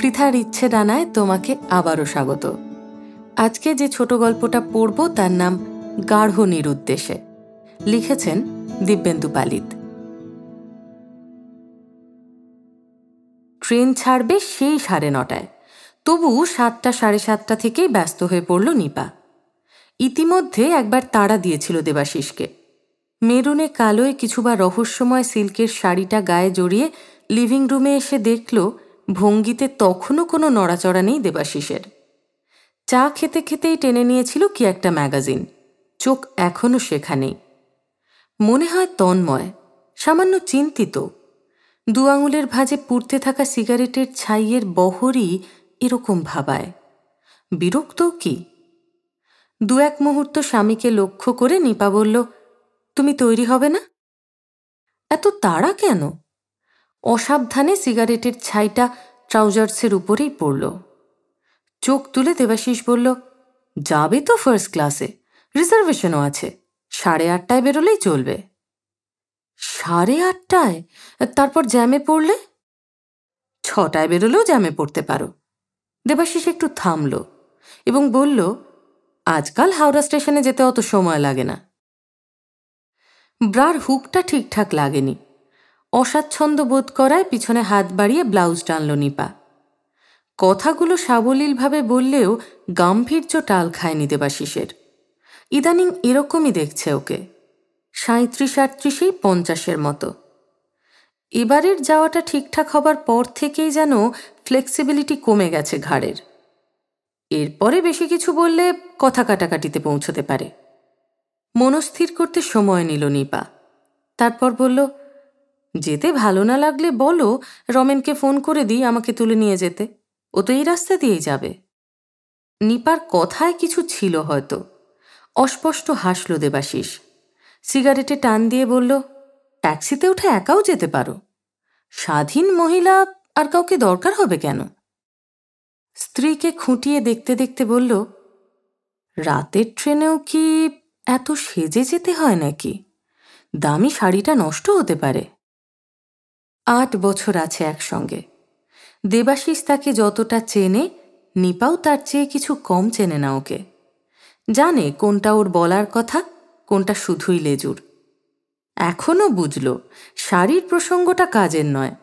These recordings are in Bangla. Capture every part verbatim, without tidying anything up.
पृथार इच्छेडानाय तोमाके आबारो स्वागत। आजके जे छोट गल्पटा पढ़ब तार नाम गाढ़ निरुद्देशे, लिखेছেন दिब्येन्दु पालित। ट्रेन छाड़बे सेई साढ़े नटाय, तबु सातटा साढ़े सातटा थेकेई व्यस्त हये पड़ल निपा। इतिमध्ये एकबार ताड़ा दियेछिल देबाशीषके। मेरुने कालोय किछुबा रहस्यमय सिल्केर शाड़ीटा गाये जड़िए लिविंग रूमे एसे देखल भंगीते तखनो कोनो नड़ाचड़ा नहीं देबाशीषेर। चा खेते खेतेई टेने नियेछिल कि एकटा मैगाजिन, चोख एखोनो सेखानेई। मने हय तन्मय सामान्य चिंतित, दु आंगुलेर भाजे पुड़ते थाका सिगारेटेर छाइयेर बहरई एरकम भाबाय। बिरक्त कि दु एक मुहूर्त स्वामीके लक्ष्य करे निपा बोलल, तुमी तैरी हबे ना? एत ताड़ा केन? असावधाने सिगारेटेर छाइटा ट्राउजार्सेर उपरेई पड़ल। चोख तुले देबाशीष बोलल, जाबे तो फार्स्ट क्लासे, रिजार्वेशनও আছে, साढ़े आठटाय बेरोलेই चलबे। साढ़े आठटाय? तारपर জ্যামে পড়লে? ছটায় বেরোলেও জ্যামে পড়তে পারো। দেবাশিষ একটু থামল এবং বলল, আজকাল হাওড়া স্টেশনে যেতে অত সময় লাগে না। ব্রার হুকটা ঠিকঠাক লাগেনি, অস্বাচ্ছন্দ্য বোধ করায় পিছনে হাত বাড়িয়ে ব্লাউজ টানল নিপা। কথাগুলো সাবলীলভাবে বললেও গাম্ভীর্য টাল খায়নি দেবাশিষের। ইদানিং এরকমই দেখছে ওকে, সাঁত্রিশ আটত্রিশেই পঞ্চাশের মতো। এবারের যাওয়াটা ঠিকঠাক হবার পর থেকেই যেন ফ্লেক্সিবিলিটি কমে গেছে ঘাড়ের। এরপরে বেশি কিছু বললে কথা কাটাকাটিতে পৌঁছতে পারে। মনস্থির করতে সময় নিল নিপা। তারপর বলল, যেতে ভালো না লাগলে বলো, রমেনকে ফোন করে দিই আমাকে তুলে নিয়ে যেতে, ও তো এই রাস্তা দিয়েই যাবে। নিপার কথায় কিছু ছিল হয়তো, অস্পষ্ট হাসল দেবাশিস। সিগারেটে টান দিয়ে বলল, ট্যাক্সিতে উঠে একাও যেতে পারো, স্বাধীন মহিলা আর কাউকে দরকার হবে কেন? স্ত্রীকে খুঁটিয়ে দেখতে দেখতে বলল, রাতের ট্রেনেও কি এত সেজে যেতে হয় নাকি? দামি শাড়িটা নষ্ট হতে পারে। আট বছর আছে একসঙ্গে, দেবাশিস তাকে যতটা চেনে নিপাও তার চেয়ে কিছু কম চেনে না ওকে। জানে কোনটা ওর বলার কথা, কোনটা শুধুই লেজুর। এখনও বুঝল শাড়ির প্রসঙ্গটা কাজের নয়,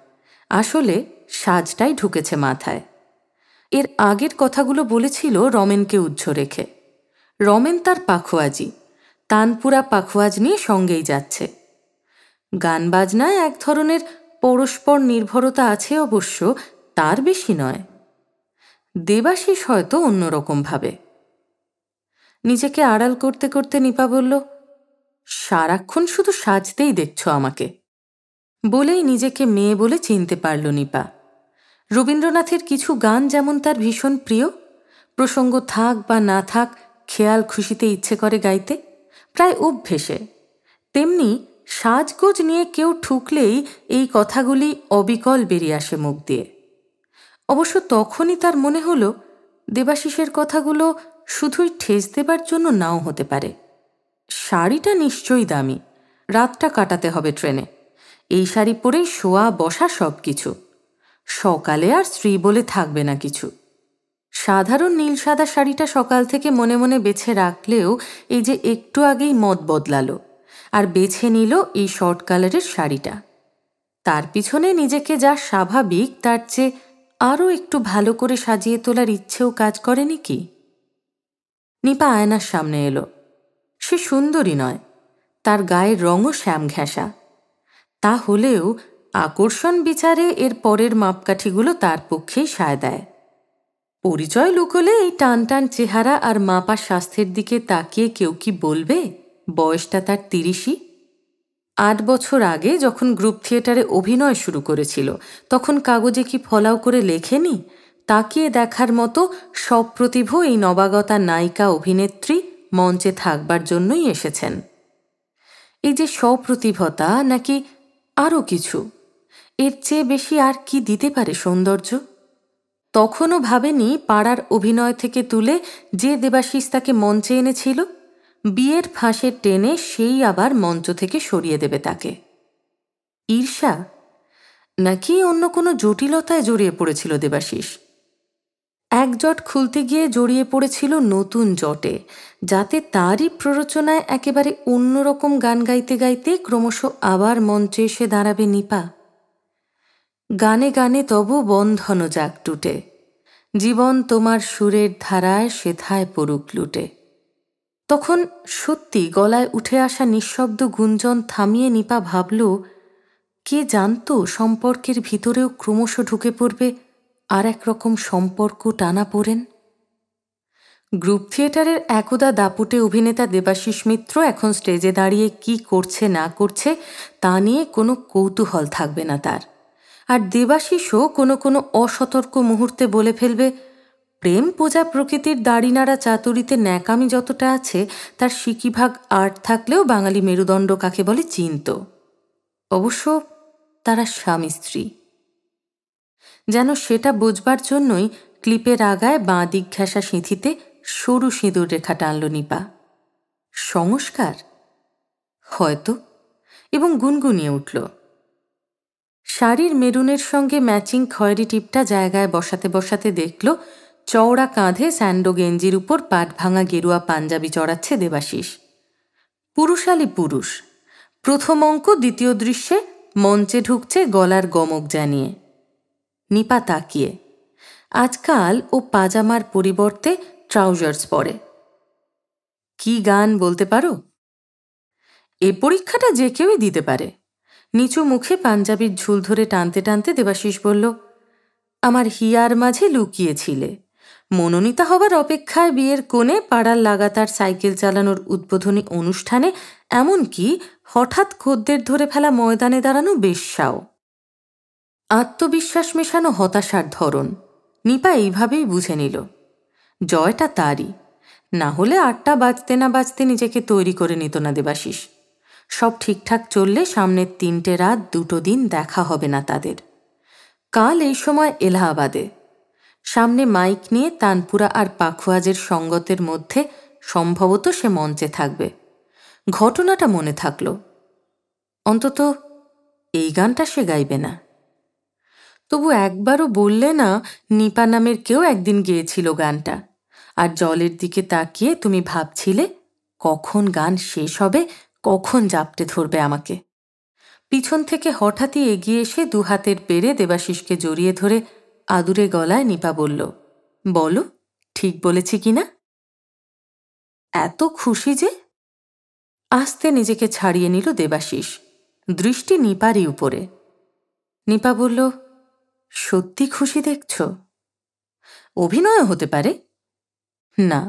আসলে সাজটাই ঢুকেছে মাথায়। এর আগের কথাগুলো বলেছিল রমেনকে উজ্জ্ব রেখে। রমেন তার পাখোয়াজি, তানপুরা পাখোয়াজ নিয়ে সঙ্গেই যাচ্ছে। গান বাজনায় এক ধরনের পরস্পর নির্ভরতা আছে অবশ্য, তার বেশি নয়। দেবাশিস হয়তো অন্যরকমভাবে। নিজেকে আড়াল করতে করতে নিপা বলল, সারাক্ষণ শুধু সাজতেই দেখছ আমাকে, বলেই নিজেকে মেয়ে বলে চিনতে পারল নিপা। রবীন্দ্রনাথের কিছু গান যেমন তার ভীষণ প্রিয়, প্রসঙ্গ থাক বা না থাক খেয়াল খুশিতে ইচ্ছে করে গাইতে, প্রায় অভ্যেসে। তেমনি সাজগোজ নিয়ে কেউ ঠুকলেই এই কথাগুলি অবিকল বেরিয়ে আসে মুখ দিয়ে। অবশ্য তখনই তার মনে হল দেবাশিসের কথাগুলো শুধুই ঠেস দেবার জন্য নাও হতে পারে। শাড়িটা নিশ্চয়ই দামি, রাতটা কাটাতে হবে ট্রেনে, এই শাড়ি পরেই শোয়া বসা সব কিছু, সকালে আর স্ত্রী বলে থাকবে না কিছু। সাধারণ নীল সাদা শাড়িটা সকাল থেকে মনে মনে বেছে রাখলেও এই যে একটু আগেই মত বদলালো আর বেছে নিল এই শর্ট কালারের শাড়িটা। তার পিছনে নিজেকে যা স্বাভাবিক তার চেয়ে আরও একটু ভালো করে সাজিয়ে তোলার ইচ্ছেও কাজ করেনি কি? নিপা আয়নার সামনে এলো। সে সুন্দরী নয়, তার গায়ের রঙও শ্যামঘেঁষা। তা হলেও আকর্ষণ বিচারে এর পরের মাপকাঠিগুলো তার পক্ষেই সায় দেয়। পরিচয় লুকোলে এই টান টান চেহারা আর মাপা স্বাস্থ্যের দিকে তাকিয়ে কেউ কি বলবে বয়সটা তার তিরিশই? আট বছর আগে যখন গ্রুপ থিয়েটারে অভিনয় শুরু করেছিল তখন কাগজে কি ফলাও করে লেখেনি, তাকিয়ে দেখার মতো সব প্রতিভ এই নবাগতা নায়িকা অভিনেত্রী মঞ্চে থাকবার জন্যই এসেছেন। এই যে সপ্রতিভতা নাকি আরও কিছু, এর চেয়ে বেশি আর কি দিতে পারে সৌন্দর্য? তখনও ভাবেনি পাড়ার অভিনয় থেকে তুলে যে দেবাশিস তাকে মঞ্চে এনেছিল বিয়ের ফাঁসে টেনে সেই আবার মঞ্চ থেকে সরিয়ে দেবে তাকে। ঈর্ষা নাকি অন্য কোনো জটিলতায় জড়িয়ে পড়েছিল দেবাশিস। এক জট খুলতে গিয়ে জড়িয়ে পড়েছিল নতুন জটে, যাতে তারই প্ররোচনায় একেবারে অন্যরকম গান গাইতে গাইতে ক্রমশ আবার মঞ্চে এসে দাঁড়াবে নিপা। গানে গানে তবু বন্ধন যাক টুটে, জীবন তোমার সুরের ধারায় সেথায় পড়ুক লুটে। তখন সত্যি গলায় উঠে আসা নিঃশব্দ গুঞ্জন থামিয়ে নিপা ভাবল, কে জানত সম্পর্কের ভিতরেও ক্রমশ ঢুকে পড়বে আর এক রকম সম্পর্ক টানা পড়েন। গ্রুপ থিয়েটারের একদা দাপুটে অভিনেতা দেবাশিস মিত্র এখন স্টেজে দাঁড়িয়ে কি করছে না করছে তা নিয়ে কোনো কৌতূহল থাকবে না তার। আর দেবাশিসও কোনো কোনো অসতর্ক মুহূর্তে বলে ফেলবে, প্রেম পূজা প্রকৃতির দাড়িনাড়া চাতুরিতে ন্যাকামি যতটা আছে তার সিকিভাগ আর্ট থাকলেও বাঙালি মেরুদণ্ড কাকে বলে চিনত। অবশ্য তারা স্বামী স্ত্রী, যেন সেটা বোঝবার জন্যই ক্লিপের আগায় বাঁ দিক ঘেঁষা সিঁথিতে সরু সিঁদুর রেখা টানল নিপা। সংস্কার হয়তো, এবং গুনগুনিয়ে উঠল। শাড়ির মেরুনের সঙ্গে ম্যাচিং খয়েরি টিপটা জায়গায় বসাতে বসাতে দেখল চওড়া কাঁধে স্যান্ডো গেঞ্জির উপর পাট ভাঙা গেরুয়া পাঞ্জাবি চড়াচ্ছে দেবাশিস। পুরুষালি পুরুষ, প্রথম অঙ্ক দ্বিতীয় দৃশ্যে মঞ্চে ঢুকছে গলার গমক জানিয়ে। নিপা তাকিয়ে, আজকাল ও পাজামার পরিবর্তে ট্রাউজার্স পরে। কি গান বলতে পারো? এ পরীক্ষাটা যে কেউই দিতে পারে। নিচু মুখে পাঞ্জাবির ঝুল ধরে টানতে টানতে দেবাশিস বলল, আমার হিয়ার মাঝে লুকিয়েছিলে। মনোনীতা হবার অপেক্ষায় বিয়ের কোণে, পাড়ার লাগাতার সাইকেল চালানোর উদ্বোধনী অনুষ্ঠানে, এমনকি হঠাৎ খদ্দের ধরে ফেলা ময়দানে দাঁড়ানো বেশ্যাও। আত্মবিশ্বাস মেশানো হতাশার ধরন নিপা এইভাবেই বুঝে নিল। জয়টা তারই, না হলে আটটা বাজতে না বাজতে নিজেকে তৈরি করে নিত না দেবাশিস। সব ঠিকঠাক চললে সামনের তিনটে রাত দুটো দিন দেখা হবে না তাদের। কাল এই সময় এলাহাবাদে, সামনে মাইক নিয়ে তানপুরা আর পাখুয়াজের সঙ্গতের মধ্যে সম্ভবত সে মঞ্চে থাকবে। ঘটনাটা মনে থাকল, অন্তত এই গানটা সে গাইবে না। তবু একবারও বললে না নিপা নামের কেউ একদিন গেয়েছিল গানটা, আর জলের দিকে তাকিয়ে তুমি ভাবছিলে কখন গান শেষ হবে, কখন জাপটে ধরবে আমাকে। পিছন থেকে হঠাৎই এগিয়ে এসে দু হাতের পেরে দেবাশিসকে জড়িয়ে ধরে আদুরে গলায় নিপা বলল, বলো ঠিক বলেছি কিনা? এত খুশি যে। আস্তে নিজেকে ছাড়িয়ে নিল দেবাশিস, দৃষ্টি নিপারই উপরে। নিপা বলল, সত্যি খুশি দেখছ? অভিনয় হতে পারে না,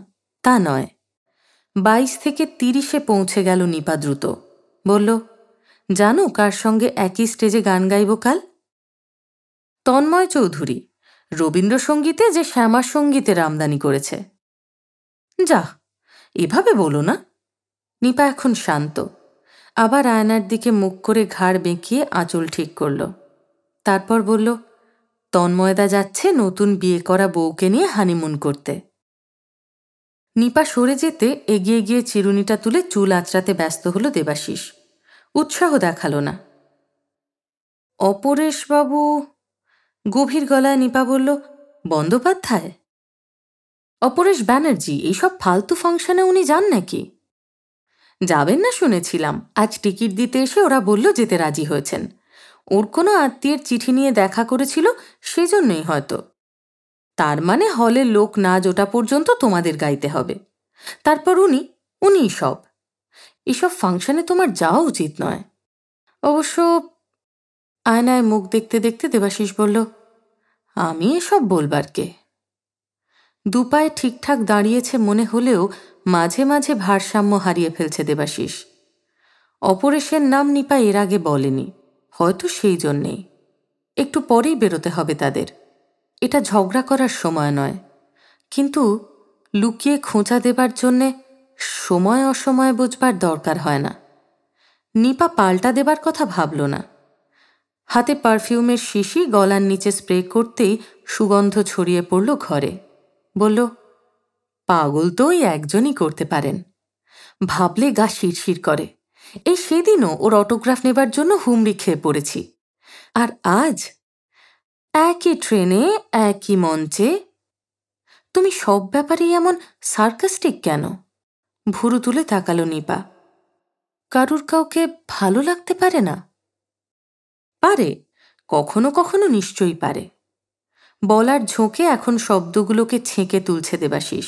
তা নয়। বাইশ থেকে তিরিশে পৌঁছে গেল নিপা দ্রুত। বলল, জানো কার সঙ্গে একই স্টেজে গান গাইব কাল? তন্ময় চৌধুরী, রবীন্দ্রসঙ্গীতে যে শ্যামা সঙ্গীতের আমদানি করেছে। যা, এভাবে বলো না। নিপা এখন শান্ত, আবার আয়নার দিকে মুখ করে ঘাড় বেঁকিয়ে আঁচল ঠিক করল। তারপর বলল, তন্ময়দা যাচ্ছে নতুন বিয়ে করা বউকে নিয়ে হানিমুন করতে। নিপা সরে যেতে এগিয়ে গিয়ে চিরুনিটা তুলে চুল আঁচড়াতে ব্যস্ত হল দেবাশিস। উৎসাহ দেখালো না। অপরেশবাবু, গভীর গলায় নিপা বলল, বন্দ্যোপাধ্যায়? অপরেশ ব্যানার্জি, এইসব ফালতু ফাংশনে উনি যান নাকি? যাবেন না শুনেছিলাম, আজ টিকিট দিতে এসে ওরা বলল যেতে রাজি হয়েছেন। ওর কোনো আত্মীয়ের চিঠি নিয়ে দেখা করেছিল, সেজন্যই হয়তো। তার মানে হলে লোক না জোটা পর্যন্ত তোমাদের গাইতে হবে। তারপর উনি উনি সব এসব ফাংশানে তোমার যাওয়া উচিত নয়। অবশ্য আয়নায় মুখ দেখতে দেখতে দেবাশিস বলল, আমি এসব বলবার কে? দুপায়ে ঠিকঠাক দাঁড়িয়েছে মনে হলেও মাঝে মাঝে ভারসাম্য হারিয়ে ফেলছে দেবাশিস। অপরেশের নাম নিপা এর আগে বলেনি, হয়তো সেই জন্যেই। একটু পরেই বেরোতে হবে তাদের, এটা ঝগড়া করার সময় নয়। কিন্তু লুকিয়ে খোঁচা দেবার জন্যে সময় অসময় বুঝবার দরকার হয় না। নিপা পাল্টা দেবার কথা ভাবল না। হাতে পারফিউমের শিশি গলার নিচে স্প্রে করতেই সুগন্ধ ছড়িয়ে পড়ল ঘরে। বলল, পাগল তো ওই একজনই করতে পারেন। ভাবলে গা শিরশির করে। এই সেদিনও ওর অটোগ্রাফ নেবার জন্য হুমড়ি খেয়ে পড়েছি। আর আজ একই ট্রেনে, একই মঞ্চে, তুমি সব ব্যাপারেই এমন সার্কাস্টিক কেন? ভুরু তুলে তাকালো নিপা। কারুর কাউকে ভালো লাগতে পারে না? পারে, কখনো কখনো নিশ্চয়ই পারে। বলার ঝোঁকে এখন শব্দগুলোকে ছেঁকে তুলছে দেবাশিস।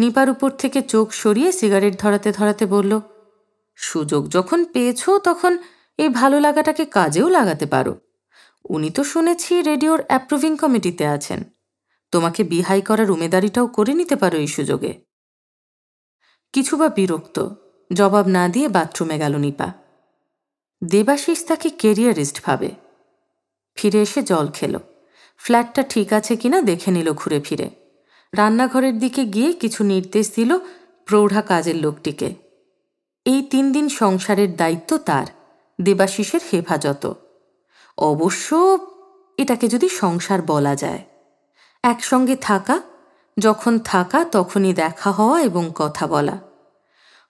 নিপার উপর থেকে চোখ সরিয়ে সিগারেট ধরাতে ধরাতে বলল, সুযোগ যখন পেয়েছো তখন এই ভালো লাগাটাকে কাজেও লাগাতে পারো। উনি তো শুনেছি রেডিওর অ্যাপ্রুভিং কমিটিতে আছেন, তোমাকে বিহাই করার উমেদারিটাও করে নিতে পারো এই সুযোগে। কিছু বা বিরক্ত জবাব না দিয়ে বাথরুমে গেল নিপা। দেবাশিস তাকে কেরিয়ারিস্ট ভাবে। ফিরে এসে জল খেল, ফ্ল্যাটটা ঠিক আছে কিনা দেখে নিল ঘুরে ফিরে। রান্নাঘরের দিকে গিয়ে কিছু নির্দেশ দিল প্রৌঢ়া কাজের লোকটিকে। এই তিন দিন সংসারের দায়িত্ব তার, দেবাশিসের হেফাজত। অবশ্য এটাকে যদি সংসার বলা যায়, একসঙ্গে থাকা, যখন থাকা তখনই দেখা হওয়া এবং কথা বলা।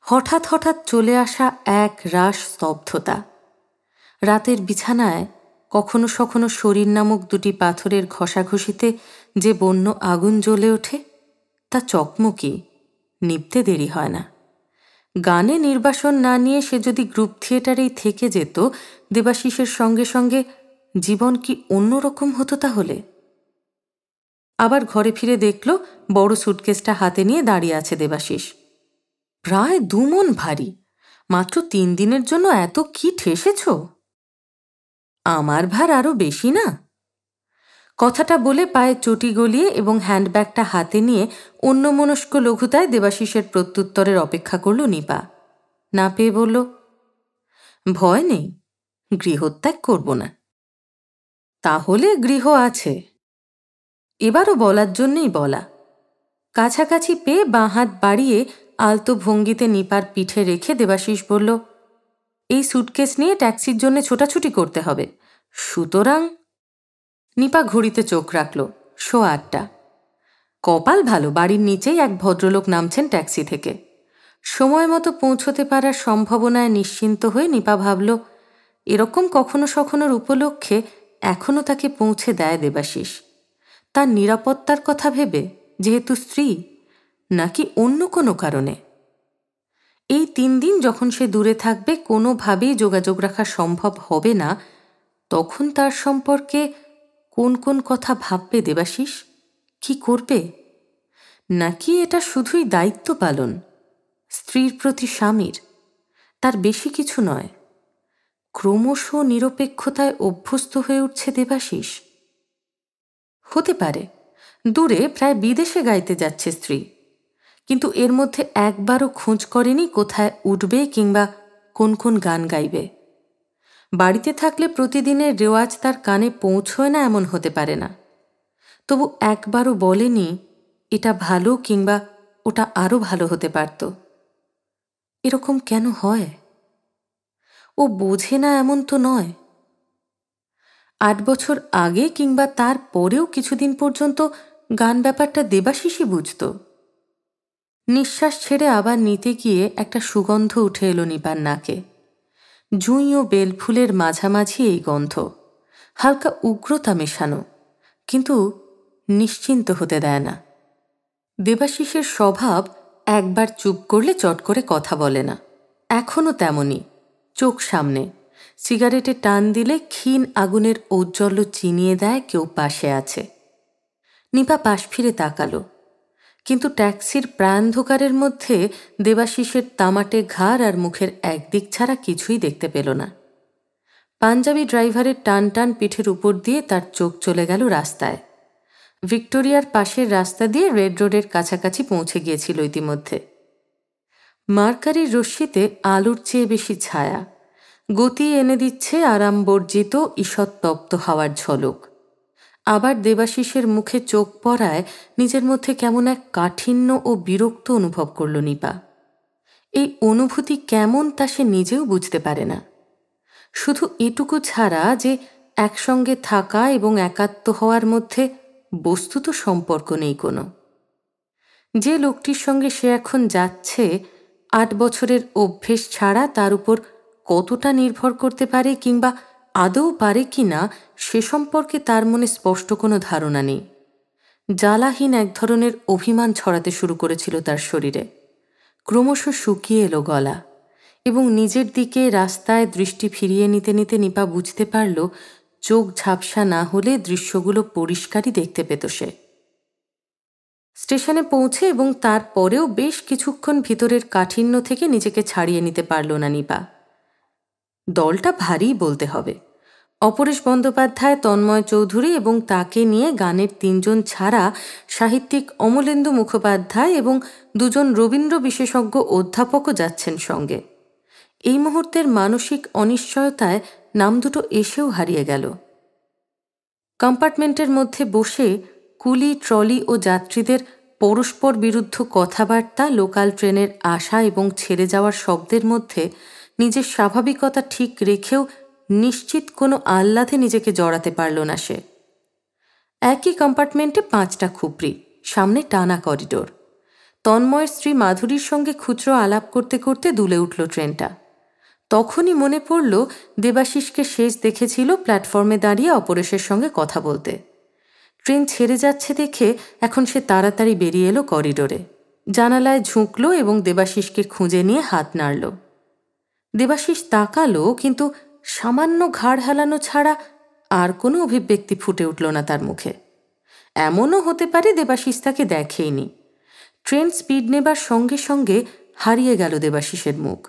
হঠাৎ হঠাৎ চলে আসা এক রাশ স্তব্ধতা। রাতের বিছানায় কখনো সখনো শরীর নামক দুটি পাথরের ঘষাঘষিতে যে বন্য আগুন জ্বলে ওঠে তা চকমকি, নিভতে দেরি হয় না। গানে নির্বাসন না নিয়ে সে যদি গ্রুপ থিয়েটারেই থেকে যেত দেবাশিসের সঙ্গে সঙ্গে, জীবন কি অন্যরকম হতো তাহলে? আবার ঘরে ফিরে দেখল বড় সুটকেসটা হাতে নিয়ে দাঁড়িয়ে আছে দেবাশিস। প্রায় দুমন ভারী। মাত্র তিন দিনের জন্য এত কি ঠেসেছ? আমার ভার আরও বেশি না? কথাটা বলে পায়ে চটি গলিয়ে এবং হ্যান্ডব্যাগটা হাতে নিয়ে অন্যমনস্ক লঘুতায় দেবাশিসের প্রত্যুত্তরের অপেক্ষা করল নিপা। না পেয়ে বলল, ভয় নেই, গৃহত্যাগ করব না। তাহলে গৃহ আছে। এবারও বলার জন্যই বলা। কাছাকাছি পেয়ে বাঁ হাত বাড়িয়ে আলতো ভঙ্গিতে নিপার পিঠে রেখে দেবাশিস বলল, এই সুটকেস নিয়ে ট্যাক্সির জন্য ছোটাছুটি করতে হবে, সুতরাং। নিপা ঘড়িতে চোখ রাখল, সোয়া আটটা। কপাল ভালো, বাড়ির নিচেই এক ভদ্রলোক নামছেন ট্যাক্সি থেকে। সময় মতো পৌঁছতে পারার সম্ভাবনায় নিশ্চিন্ত হয়ে নিপা ভাবল, এরকম কখনো সখনোর উপলক্ষে এখনও তাকে পৌঁছে দেয় দেবাশিস। তার নিরাপত্তার কথা ভেবে, যেহেতু স্ত্রী, নাকি অন্য কোনো কারণে? এই তিন দিন যখন সে দূরে থাকবে, কোনোভাবেই যোগাযোগ রাখা সম্ভব হবে না, তখন তার সম্পর্কে কোন কোন কথা ভাববে দেবাশিস? কি করবে? নাকি এটা শুধুই দায়িত্ব পালন, স্ত্রীর প্রতি স্বামীর, তার বেশি কিছু নয়? ক্রমশ নিরপেক্ষতায় অভ্যস্ত হয়ে উঠছে দেবাশিস। হতে পারে দূরে প্রায় বিদেশে গাইতে যাচ্ছে স্ত্রী, কিন্তু এর মধ্যে একবারও খোঁজ করেনি কোথায় উঠবে কিংবা কোন কোন গান গাইবে। বাড়িতে থাকলে প্রতিদিনের রেওয়াজ তার কানে পৌঁছয় না এমন হতে পারে না, তবু একবারও বলেনি এটা ভালো কিংবা ওটা আরও ভালো হতে পারত। এরকম কেন হয়? ও বোঝে না এমন তো নয়। আট বছর আগে কিংবা তার পরেও কিছুদিন পর্যন্ত গান ব্যাপারটা দেবাশিসই বুঝত। নিঃশ্বাস ছেড়ে আবার নিতে গিয়ে একটা সুগন্ধ উঠে এলো নিপার নাকে। জুঁই ও বেলফুলের মাঝামাঝি এই গন্ধ, হালকা উগ্রতা মেশানো, কিন্তু নিশ্চিন্ত হতে দেয় না। দেবাশিসের স্বভাব একবার চুপ করলে চট করে কথা বলে না, এখনও তেমনই। চোখ সামনে, সিগারেটে টান দিলে ক্ষীণ আগুনের ঔজ্জ্বল্য চিনিয়ে দেয় কেউ পাশে আছে। নিপা পাশ ফিরে তাকালো, কিন্তু ট্যাক্সির প্রাণধকারের মধ্যে দেবাশিসের তামাটে ঘাড় আর মুখের একদিক ছাড়া কিছুই দেখতে পেল না। পাঞ্জাবি ড্রাইভারের টান টান পিঠের উপর দিয়ে তার চোখ চলে গেল রাস্তায়। ভিক্টোরিয়ার পাশের রাস্তা দিয়ে রেড রোডের কাছাকাছি পৌঁছে গিয়েছিল ইতিমধ্যে। মার্কারির রশ্মিতে আলোর চেয়ে বেশি ছায়া, গতি এনে দিচ্ছে আরামবর্জিত ঈষৎ তপ্ত হাওয়ার ঝলক। আবার দেবাশিসের মুখে চোখ পড়ায় নিজের মধ্যে কেমন এক কাঠিন্য ও বিরক্ত অনুভব করল নিপা। এই অনুভূতি কেমন তা সে নিজেও বুঝতে পারে না, শুধু এটুকু ছাড়া যে একসঙ্গে থাকা এবং একাত্ম হওয়ার মধ্যে বস্তুত সম্পর্ক নেই কোনো। যে লোকটির সঙ্গে সে এখন যাচ্ছে, আট বছরের অভ্যেস ছাড়া তার উপর কতটা নির্ভর করতে পারে কিংবা আদৌ পারে কি না সে সম্পর্কে তার মনে স্পষ্ট কোনো ধারণা নেই। জালাহীন এক ধরনের অভিমান ছড়াতে শুরু করেছিল তার শরীরে। ক্রমশ শুকিয়ে এলো গলা এবং নিজের দিকে রাস্তায় দৃষ্টি ফিরিয়ে নিতে নিতে নিপা বুঝতে পারল চোখ ঝাপসা না হলে দৃশ্যগুলো পরিষ্কারই দেখতে পেত সে। স্টেশনে পৌঁছে এবং তারপরেও বেশ কিছুক্ষণ ভিতরের কাঠিন্য থেকে নিজেকে ছাড়িয়ে নিতে পারল না নিপা। দলটা ভারী বলতে হবে। অপরেশ বন্দ্যোপাধ্যায়, তন্ময় চৌধুরী এবং তাকে নিয়ে গানের তিনজন ছাড়া সাহিত্যিক অমলেন্দু মুখোপাধ্যায় এবং দুজন রবীন্দ্র বিশেষজ্ঞ অধ্যাপকও যাচ্ছেন সঙ্গে। এই মুহূর্তের মানসিক অনিশ্চয়তায় নাম দুটো এসেও হারিয়ে গেল। কম্পার্টমেন্টের মধ্যে বসে কুলি, ট্রলি ও যাত্রীদের পরস্পর বিরুদ্ধ কথাবার্তা, লোকাল ট্রেনের আসা এবং ছেড়ে যাওয়ার শব্দের মধ্যে নিজের স্বাভাবিকতা ঠিক রেখেও নিশ্চিত কোনো আহ্লাদে নিজেকে জড়াতে পারল না সে। একই কম্পার্টমেন্টে পাঁচটা খুপড়ি, সামনে টানা করিডোর। তন্ময়ের স্ত্রী মাধুরীর সঙ্গে খুচরো আলাপ করতে করতে দুলে উঠল ট্রেনটা। তখনই মনে পড়ল দেবাশিসকে শেষ দেখেছিল প্ল্যাটফর্মে দাঁড়িয়ে অপরেশের সঙ্গে কথা বলতে। ট্রেন ছেড়ে যাচ্ছে দেখে এখন সে তাড়াতাড়ি বেরিয়ে এলো করিডোরে। জানালায় ঝুঁকল এবং দেবাশিসকে খুঁজে নিয়ে হাত নাড়ল। দেবাশিস তাকালো, কিন্তু সামান্য ঘাড় হেলানো ছাড়া আর কোনো অভিব্যক্তি ফুটে উঠল না তার মুখে। এমনও হতে পারে দেবাশিস তাকে দেখেইনি। ট্রেন স্পিড নেবার সঙ্গে সঙ্গে হারিয়ে গেল দেবাশিসের মুখ।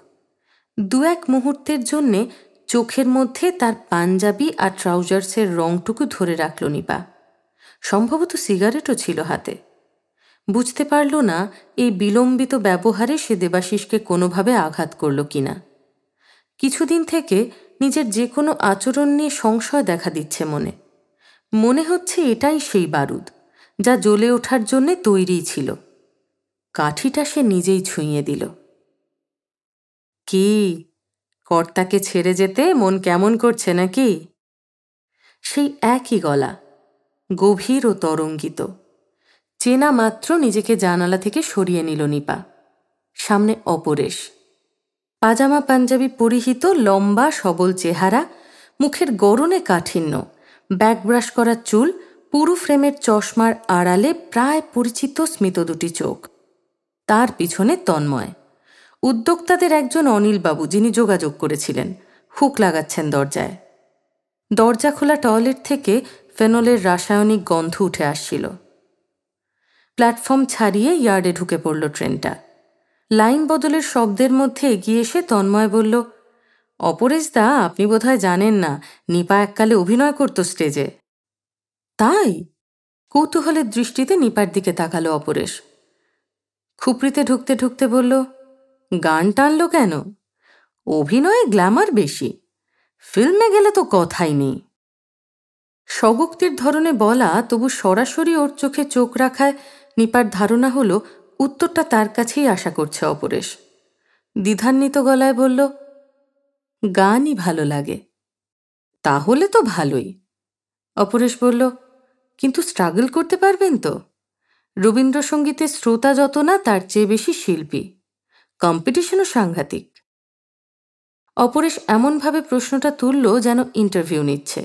দু এক মুহূর্তের জন্যে চোখের মধ্যে তার পাঞ্জাবি আর ট্রাউজার্সের রংটুকু ধরে রাখল নিপা। সম্ভবত সিগারেটও ছিল হাতে। বুঝতে পারল না এই বিলম্বিত ব্যবহারে সে দেবাশিসকে কোনোভাবে আঘাত করল কিনা। কিছুদিন থেকে নিজের যে কোনো আচরণ নিয়ে সংশয় দেখা দিচ্ছে মনে। মনে হচ্ছে এটাই সেই বারুদ যা জ্বলে ওঠার জন্যে তৈরিই ছিল। কাঠিটা সে নিজেই ছুঁয়ে দিল। কি কর্তাকে ছেড়ে যেতে মন কেমন করছে নাকি? সেই একই গলা, গভীর ও তরঙ্গিত। চেনা মাত্র নিজেকে জানালা থেকে সরিয়ে নিল নিপা। সামনে অপরেশ। পাজামা পাঞ্জাবি পরিহিত, লম্বা সবল চেহারা, মুখের গরনে কাঠিন্য, ব্যাকব্রাশ করা চুল, পুরু ফ্রেমের চশমার আড়ালে প্রায় পরিচিত স্মিত দুটি চোখ। তার পিছনে তন্ময়, উদ্যোক্তাদের একজন অনিলবাবু, যিনি যোগাযোগ করেছিলেন। হুক লাগাচ্ছেন দরজায়। দরজা খোলা টয়লেট থেকে ফেনলের রাসায়নিক গন্ধ উঠে আসছিল। প্ল্যাটফর্ম ছাড়িয়ে ইয়ার্ডে ঢুকে পড়ল ট্রেনটা। লাইন বদলের শব্দের মধ্যে এগিয়ে এসে তন্ময় বলল, অপরেশদা, আপনি বোধহয় জানেন না, নিপা এককালে অভিনয় করত স্টেজে। তাই? কৌতূহলের দৃষ্টিতে নিপার দিকে তাকালো অপরেশ। খুপড়িতে ঢুকতে ঢুকতে বলল, গান টানল কেন? অভিনয়ে গ্ল্যামার বেশি, ফিল্মে গেলে তো কথাই নেই। স্বগোক্তির ধরনে বলা, তবু সরাসরি ওর চোখে চোখ রাখায় নিপার ধারণা হল উত্তরটা তার কাছেই আশা করছে অপরেশ। দ্বিধান্বিত গলায় বলল, গানই ভালো লাগে। তাহলে তো ভালোই। অপরেশ বলল, কিন্তু স্ট্রাগল করতে পারবেন তো? রবীন্দ্রসঙ্গীতের শ্রোতা যত না, তার চেয়ে বেশি শিল্পী, কম্পিটিশনও সাংঘাতিক। অপরেশ এমনভাবে প্রশ্নটা তুলল যেন ইন্টারভিউ নিচ্ছে।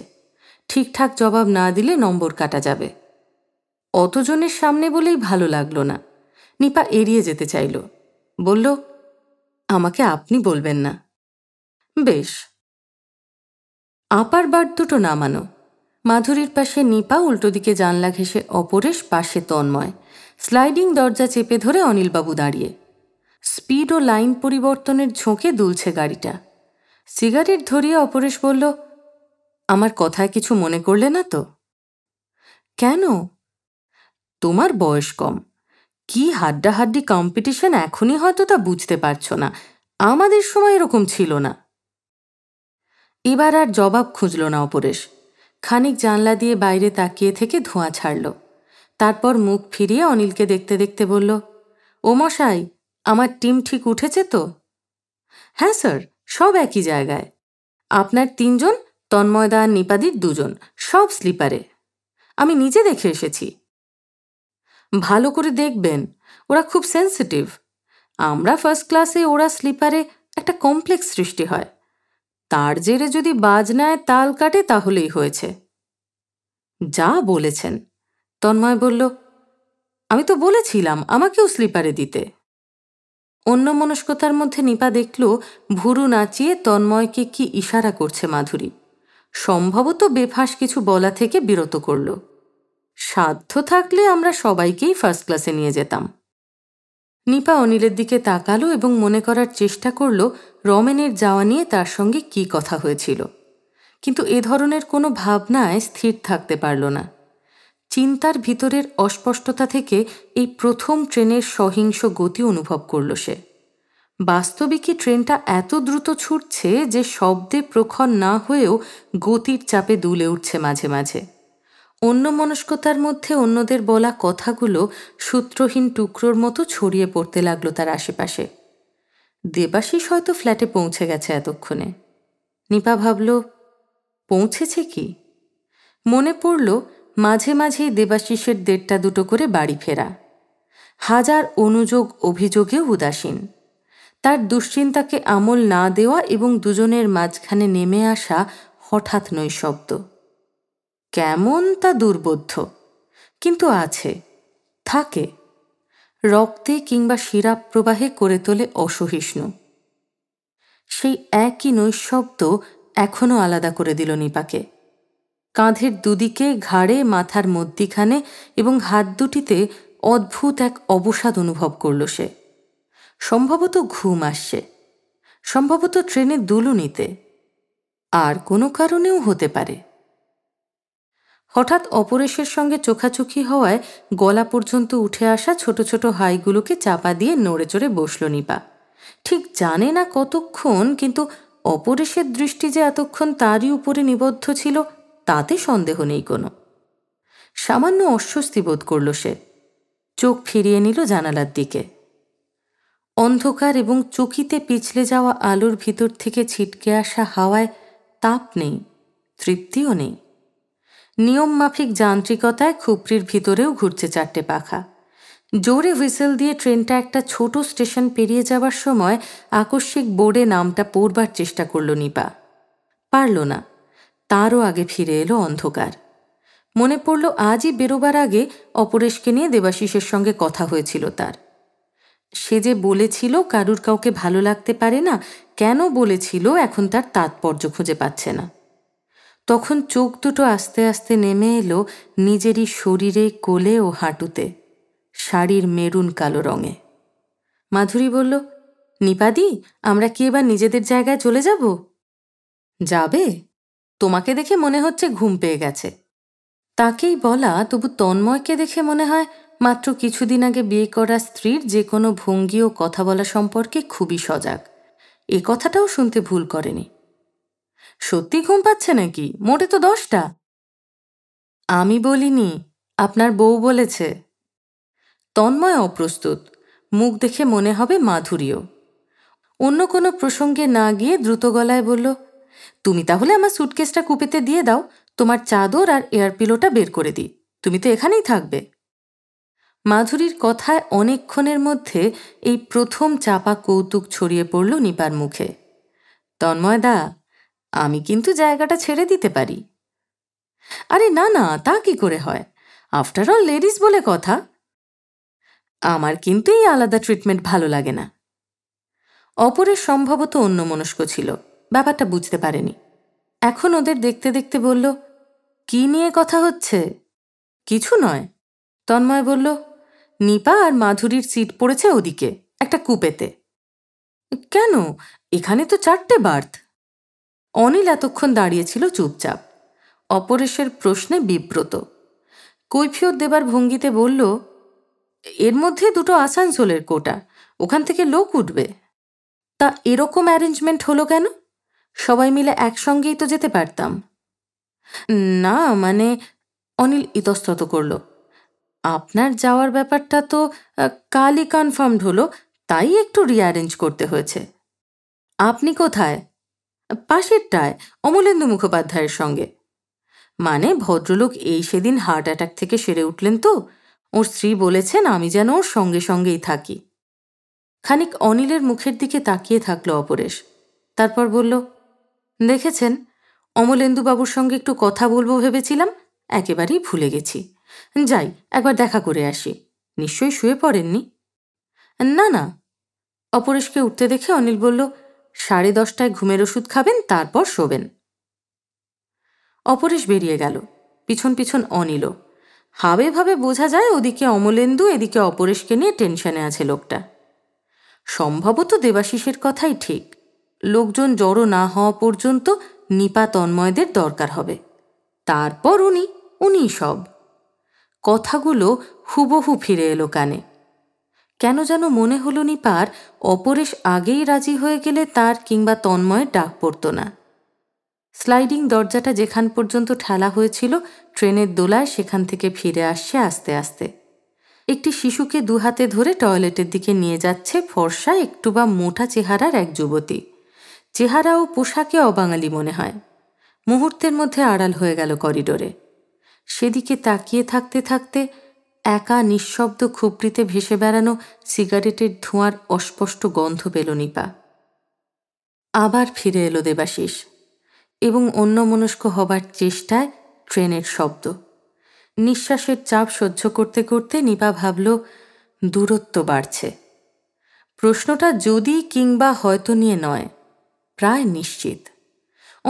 ঠিকঠাক জবাব না দিলে নম্বর কাটা যাবে। অতজনের সামনে বলেই ভালো লাগলো না। নিপা এড়িয়ে যেতে চাইল। বলল, আমাকে আপনি বলবেন না। বেশ। আপার বার দুটো নামানো। মাধুরীর পাশে নিপা, উল্টো দিকে জানলা ঘেঁষে অপরেশ, পাশে তন্ময়। স্লাইডিং দরজা চেপে ধরে অনিলবাবু দাঁড়িয়ে। স্পিড ও লাইন পরিবর্তনের ঝোঁকে দুলছে গাড়িটা। সিগারেট ধরিয়ে অপরেশ বলল, আমার কথায় কিছু মনে করলে না তো? কেন? তোমার বয়স কম। কি হাড্ডাহাড্ডি কম্পিটিশন, এখনই হয়তো তা বুঝতে পারছো না। আমাদের সময় এরকম ছিল না। এবার আর জবাব খুঁজল না অপরেশ। খানিক জানলা দিয়ে বাইরে তাকিয়ে থেকে ধোঁয়া ছাড়ল। তারপর মুখ ফিরিয়ে অনিলকে দেখতে দেখতে বলল, ও মশাই, আমার টিম ঠিক উঠেছে তো? হ্যাঁ স্যার, সব একই জায়গায়। আপনার তিনজন, তন্ময়দা আর নিপাদির দুজন, সব স্লিপারে। আমি নিজে দেখে এসেছি। ভালো করে দেখবেন, ওরা খুব সেন্সিটিভ। আমরা ফার্স্ট ক্লাসে, ওরা স্লিপারে। একটা কমপ্লেক্স সৃষ্টি হয়, তার জেরে যদি বাজনায় তাল কাটে তাহলেই হয়েছে। যা বলেছেন, তন্ময় বলল, আমি তো বলেছিলাম আমাকেও স্লিপারে দিতে। অন্যমনস্কতার মধ্যে নিপা দেখল ভুরু নাচিয়ে তন্ময়কে কি ইশারা করছে মাধুরী। সম্ভবত বেফাস কিছু বলা থেকে বিরত করল। সাধ্য থাকলে আমরা সবাইকেই ফার্স্ট ক্লাসে নিয়ে যেতাম। নিপা অনিলের দিকে তাকালো এবং মনে করার চেষ্টা করল রমেনের যাওয়া নিয়ে তার সঙ্গে কি কথা হয়েছিল, কিন্তু এ ধরনের কোনো ভাবনায় স্থির থাকতে পারল না। চিন্তার ভিতরের অস্পষ্টতা থেকে এই প্রথম ট্রেনের সহিংস গতি অনুভব করল সে। বাস্তবিকই ট্রেনটা এত দ্রুত ছুটছে যে শব্দে প্রখর না হয়েও গতির চাপে দুলে উঠছে মাঝে মাঝে। অন্যমনস্কতার মধ্যে অন্যদের বলা কথাগুলো সূত্রহীন টুকরোর মতো ছড়িয়ে পড়তে লাগলো তার আশেপাশে। দেবাশিস হয়তো ফ্ল্যাটে পৌঁছে গেছে এতক্ষণে, নিপা ভাবল। পৌঁছেছে কি? মনে পড়ল মাঝে মাঝেই দেবাশিসের দেড়টা দুটো করে বাড়ি ফেরা। হাজার অনুযোগ অভিযোগেও উদাসীন। তার দুশ্চিন্তাকে আমল না দেওয়া এবং দুজনের মাঝখানে নেমে আসা হঠাৎ নৈশব্দ। কেমন তা দুর্বোধ্য, কিন্তু আছে, থাকে, রক্তে কিংবা শিরা প্রবাহে করে তোলে অসহিষ্ণু। সেই একই নৈশব্দ এখনও আলাদা করে দিল নিপাকে। কাঁধের দুদিকে, ঘাড়ে, মাথার মধ্যিখানে এবং হাত দুটিতে অদ্ভুত এক অবসাদ অনুভব করল সে। সম্ভবত ঘুম আসছে, সম্ভবত ট্রেনে দুলুনিতে, আর কোনো কারণেও হতে পারে। হঠাৎ অপরেশের সঙ্গে চোখাচোখি হওয়ায় গলা পর্যন্ত উঠে আসা ছোট ছোট হাইগুলোকে চাপা দিয়ে নড়ে চড়ে বসল নিপা। ঠিক জানে না কতক্ষণ, কিন্তু অপরেশের দৃষ্টি যে এতক্ষণ তারই উপরে নিবদ্ধ ছিল তাতে সন্দেহ নেই কোনো। সামান্য অস্বস্তি বোধ করল সে। চোখ ফিরিয়ে নিল জানালার দিকে। অন্ধকার এবং চকিতে পিছলে যাওয়া আলোর ভিতর থেকে ছিটকে আসা হাওয়ায় তাপ নেই, তৃপ্তিও নেই। নিয়ম মাফিক যান্ত্রিকতায় খুপড়ির ভিতরেও ঘুরছে চারটে পাখা। জোরে হুইসেল দিয়ে ট্রেনটা একটা ছোট স্টেশন পেরিয়ে যাবার সময় আকস্মিক বোর্ডে নামটা পড়বার চেষ্টা করল নিপা, পারল না। তারও আগে ফিরে এলো অন্ধকার। মনে পড়ল আজই বেরোবার আগে অপরেশকে নিয়ে দেবাশিসের সঙ্গে কথা হয়েছিল তার। সে যে বলেছিল কারুর কাউকে ভালো লাগতে পারে না, কেন বলেছিল এখন তার তাৎপর্য খুঁজে পাচ্ছে না। তখন চোখ দুটো আস্তে আস্তে নেমে এলো নিজেরই শরীরে, কোলে ও হাঁটুতে, শাড়ির মেরুন কালো রঙে। মাধুরী বলল, নিপাদি, আমরা কি এবার নিজেদের জায়গায় চলে যাব? যাবে? তোমাকে দেখে মনে হচ্ছে ঘুম পেয়ে গেছে। তাকেই বলা, তবু তন্ময়কে দেখে মনে হয় মাত্র কিছুদিন আগে বিয়ে করা স্ত্রীর যে কোনো ভঙ্গি ও কথা বলা সম্পর্কে খুবই সজাগ। এ কথাটাও শুনতে ভুল করেনি। সত্যি ঘুম পাচ্ছে নাকি? মোটে তো দশটা। আমি বলিনি, আপনার বউ বলেছে। তন্ময় অপ্রস্তুত, মুখ দেখে মনে হবে মাধুরীও। অন্য কোনো প্রসঙ্গে না গিয়ে দ্রুত গলায় বলল, তুমি তাহলে আমার স্যুটকেসটা কুপেতে দিয়ে দাও, তোমার চাদর আর এয়ারপিলোটা বের করে দিই, তুমি তো এখানেই থাকবে। মাধুরীর কথায় অনেকক্ষণের মধ্যে এই প্রথম চাপা কৌতুক ছড়িয়ে পড়ল নিপার মুখে। তন্ময়দা, আমি কিন্তু জায়গাটা ছেড়ে দিতে পারি। আরে না না, তা কি করে হয়, আফটার অল লেডিস বলে কথা। আমার কিন্তু এই আলাদা ট্রিটমেন্ট ভালো লাগে না। অপরের সম্ভবত অন্যমনস্ক ছিল, ব্যাপারটা বুঝতে পারেনি। এখন ওদের দেখতে দেখতে বলল, কি নিয়ে কথা হচ্ছে? কিছু নয়। তন্ময় বলল, নিপা আর মাধুরীর সিট পড়েছে ওদিকে একটা কুপেতে। কেন? এখানে তো চারটে বার্থ। অনিল এতক্ষণ দাঁড়িয়েছিল চুপচাপ, অপরেশের প্রশ্নে বিব্রত। কৈফিয়ত দেবার ভঙ্গিতে বলল, এর মধ্যে দুটো আসানসোলের কোটা, ওখান থেকে লোক উঠবে। তা এরকম অ্যারেঞ্জমেন্ট হলো কেন? সবাই মিলে একসঙ্গেই তো যেতে পারতাম। না মানে, অনিল ইতস্তত করল, আপনার যাওয়ার ব্যাপারটা তো কালই কনফার্মড হলো, তাই একটু রিঅ্যারেঞ্জ করতে হয়েছে। আপনি কোথায়? পাশেরটায়, অমলেন্দু মুখোপাধ্যায়ের সঙ্গে। মানে ভদ্রলোক এই সেদিন হার্ট অ্যাটাক থেকে সেরে উঠলেন তো, ওর স্ত্রী বলেছেন আমি যেন ওর সঙ্গে সঙ্গেই থাকি। খানিক অনিলের মুখের দিকে তাকিয়ে থাকলো অপরেশ, তারপর বলল, দেখেছেন, অমলেন্দুবাবুর সঙ্গে একটু কথা বলবো ভেবেছিলাম, একেবারেই ভুলে গেছি, যাই একবার দেখা করে আসি। निश्चय शुए पड़ेनনি। ना ना अपरेश के उठते देखे अनिल बोलो, साढ़े दसटाय घुमेर ओषुध खाबेन तारपर शोबेन। अपरेश बेरिये गेल, पिछन पिछन अनिलो। हावे भावे बोझा जाय ओदिके अमलेन्दु एदिके अपरेशके निये टेंशने आछे लोकटा। सम्भवत देबाशीषेर कथाई ठीक, लोकजन जड़ो ना हवा पर्यन्त निपा तन्मयदेर दरकार हबे, तारपर उनी उनी सब। कथागुलो हुबहु फिरे एलो काने। केन जानो मने हलो निपार अपरेश आगेई राजी हये गेले तार किंबा तन्मयेर डाक पड़तो ना। स्लाइडिंग दरजाटा जेखान पर्यन्त ठेला हयेछिलो ट्रेनेर दोलाय सेखान थेके फिरे आसछे आस्ते आस्ते। एकटी शिशुके दु हाते धरे टयलेटेर दिके निये जाच्छे फर्सा एकटुबा मोटा चेहारार एक युवती। चेहारा ओ पोशाके अबांगाली मने हय। मुहूर्तेर मध्ये आड़ाल हये गेल करिडोरे। सेदिके ताकिये थाकते थाकते एका निःशब्द खुपड़ीते भेसे बेड़ानो सिगारेटेर धोंयार अस्पष्ट गन्ध पेल निपा। आबार फिरे एलो देबाशीष एबं अन्यमनस्क हबार चेष्टाय ट्रेनेर शब्द। निश्वासेर चाप सह्य करते करते निपा भाबलो दूरत्व बाड़छे। प्रश्नटा यदि किंबा हयतो निये नय, प्राय निश्चित।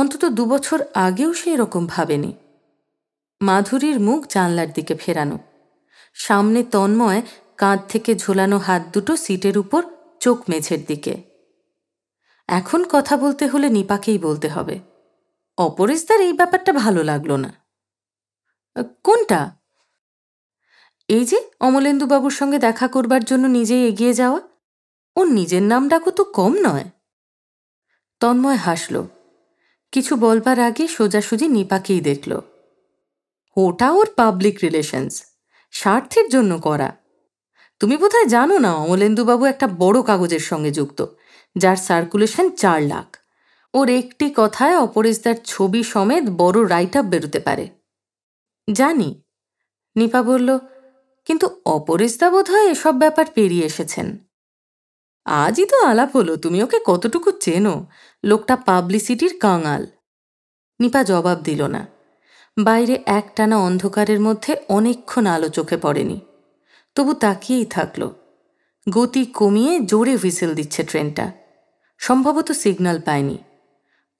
अंतत दु बछर आगेओ सेई रकम भाबेनि। माधुरीर मुख जानलार दिके फेरानो, सामने तन्मय काँध थेके झोलानो हाथ दुटो सीटेर ऊपर, चोख मेझेर दिके। एखन कथा बोलते होले निपाकेई बोलते हबे। अपरेशदार এই ব্যাপারটা ভালো লাগলো না। কোনটা? এই যে অমলেন্দু বাবুর সঙ্গে দেখা করবার জন্য নিজেই এগিয়ে যাওয়া। ওর নিজের নাম ডাকো তো কম নয়। তন্ময় হাসল, কিছু বলবার আগে সোজাসুজি নিপাকেই দেখল। ওটা ওর পাবলিক রিলেশনস, স্বার্থের জন্য করা। তুমি বোধহয় জানো না অমলেন্দু বাবু একটা বড় কাগজের সঙ্গে যুক্ত, যার সার্কুলেশন চার লাখ। और एकटी कथाय अपरेशदार छवि समेत बड़ो राइट आप बेरोते पारे। जानी निपा बोलो, किन्तु अपरेशदा बोधहय एसब ब्यापार पेरिये एसेछेन। आजई तो आलाप हलो, तुमी ओके कतटुकू चेनो? लोकटा पाब्लिसिटीर कांगाल। निपा जवाब दिल ना। बाइरे एकटाना अंधकारेर मध्य अनेकक्षण आलो चोखे पड़ेनि, तबु ताकिएई थाकलो। गति कमिये जोरे हुइसेल दिच्छे ट्रेनटा, सम्भवत सिग्नल पायनि।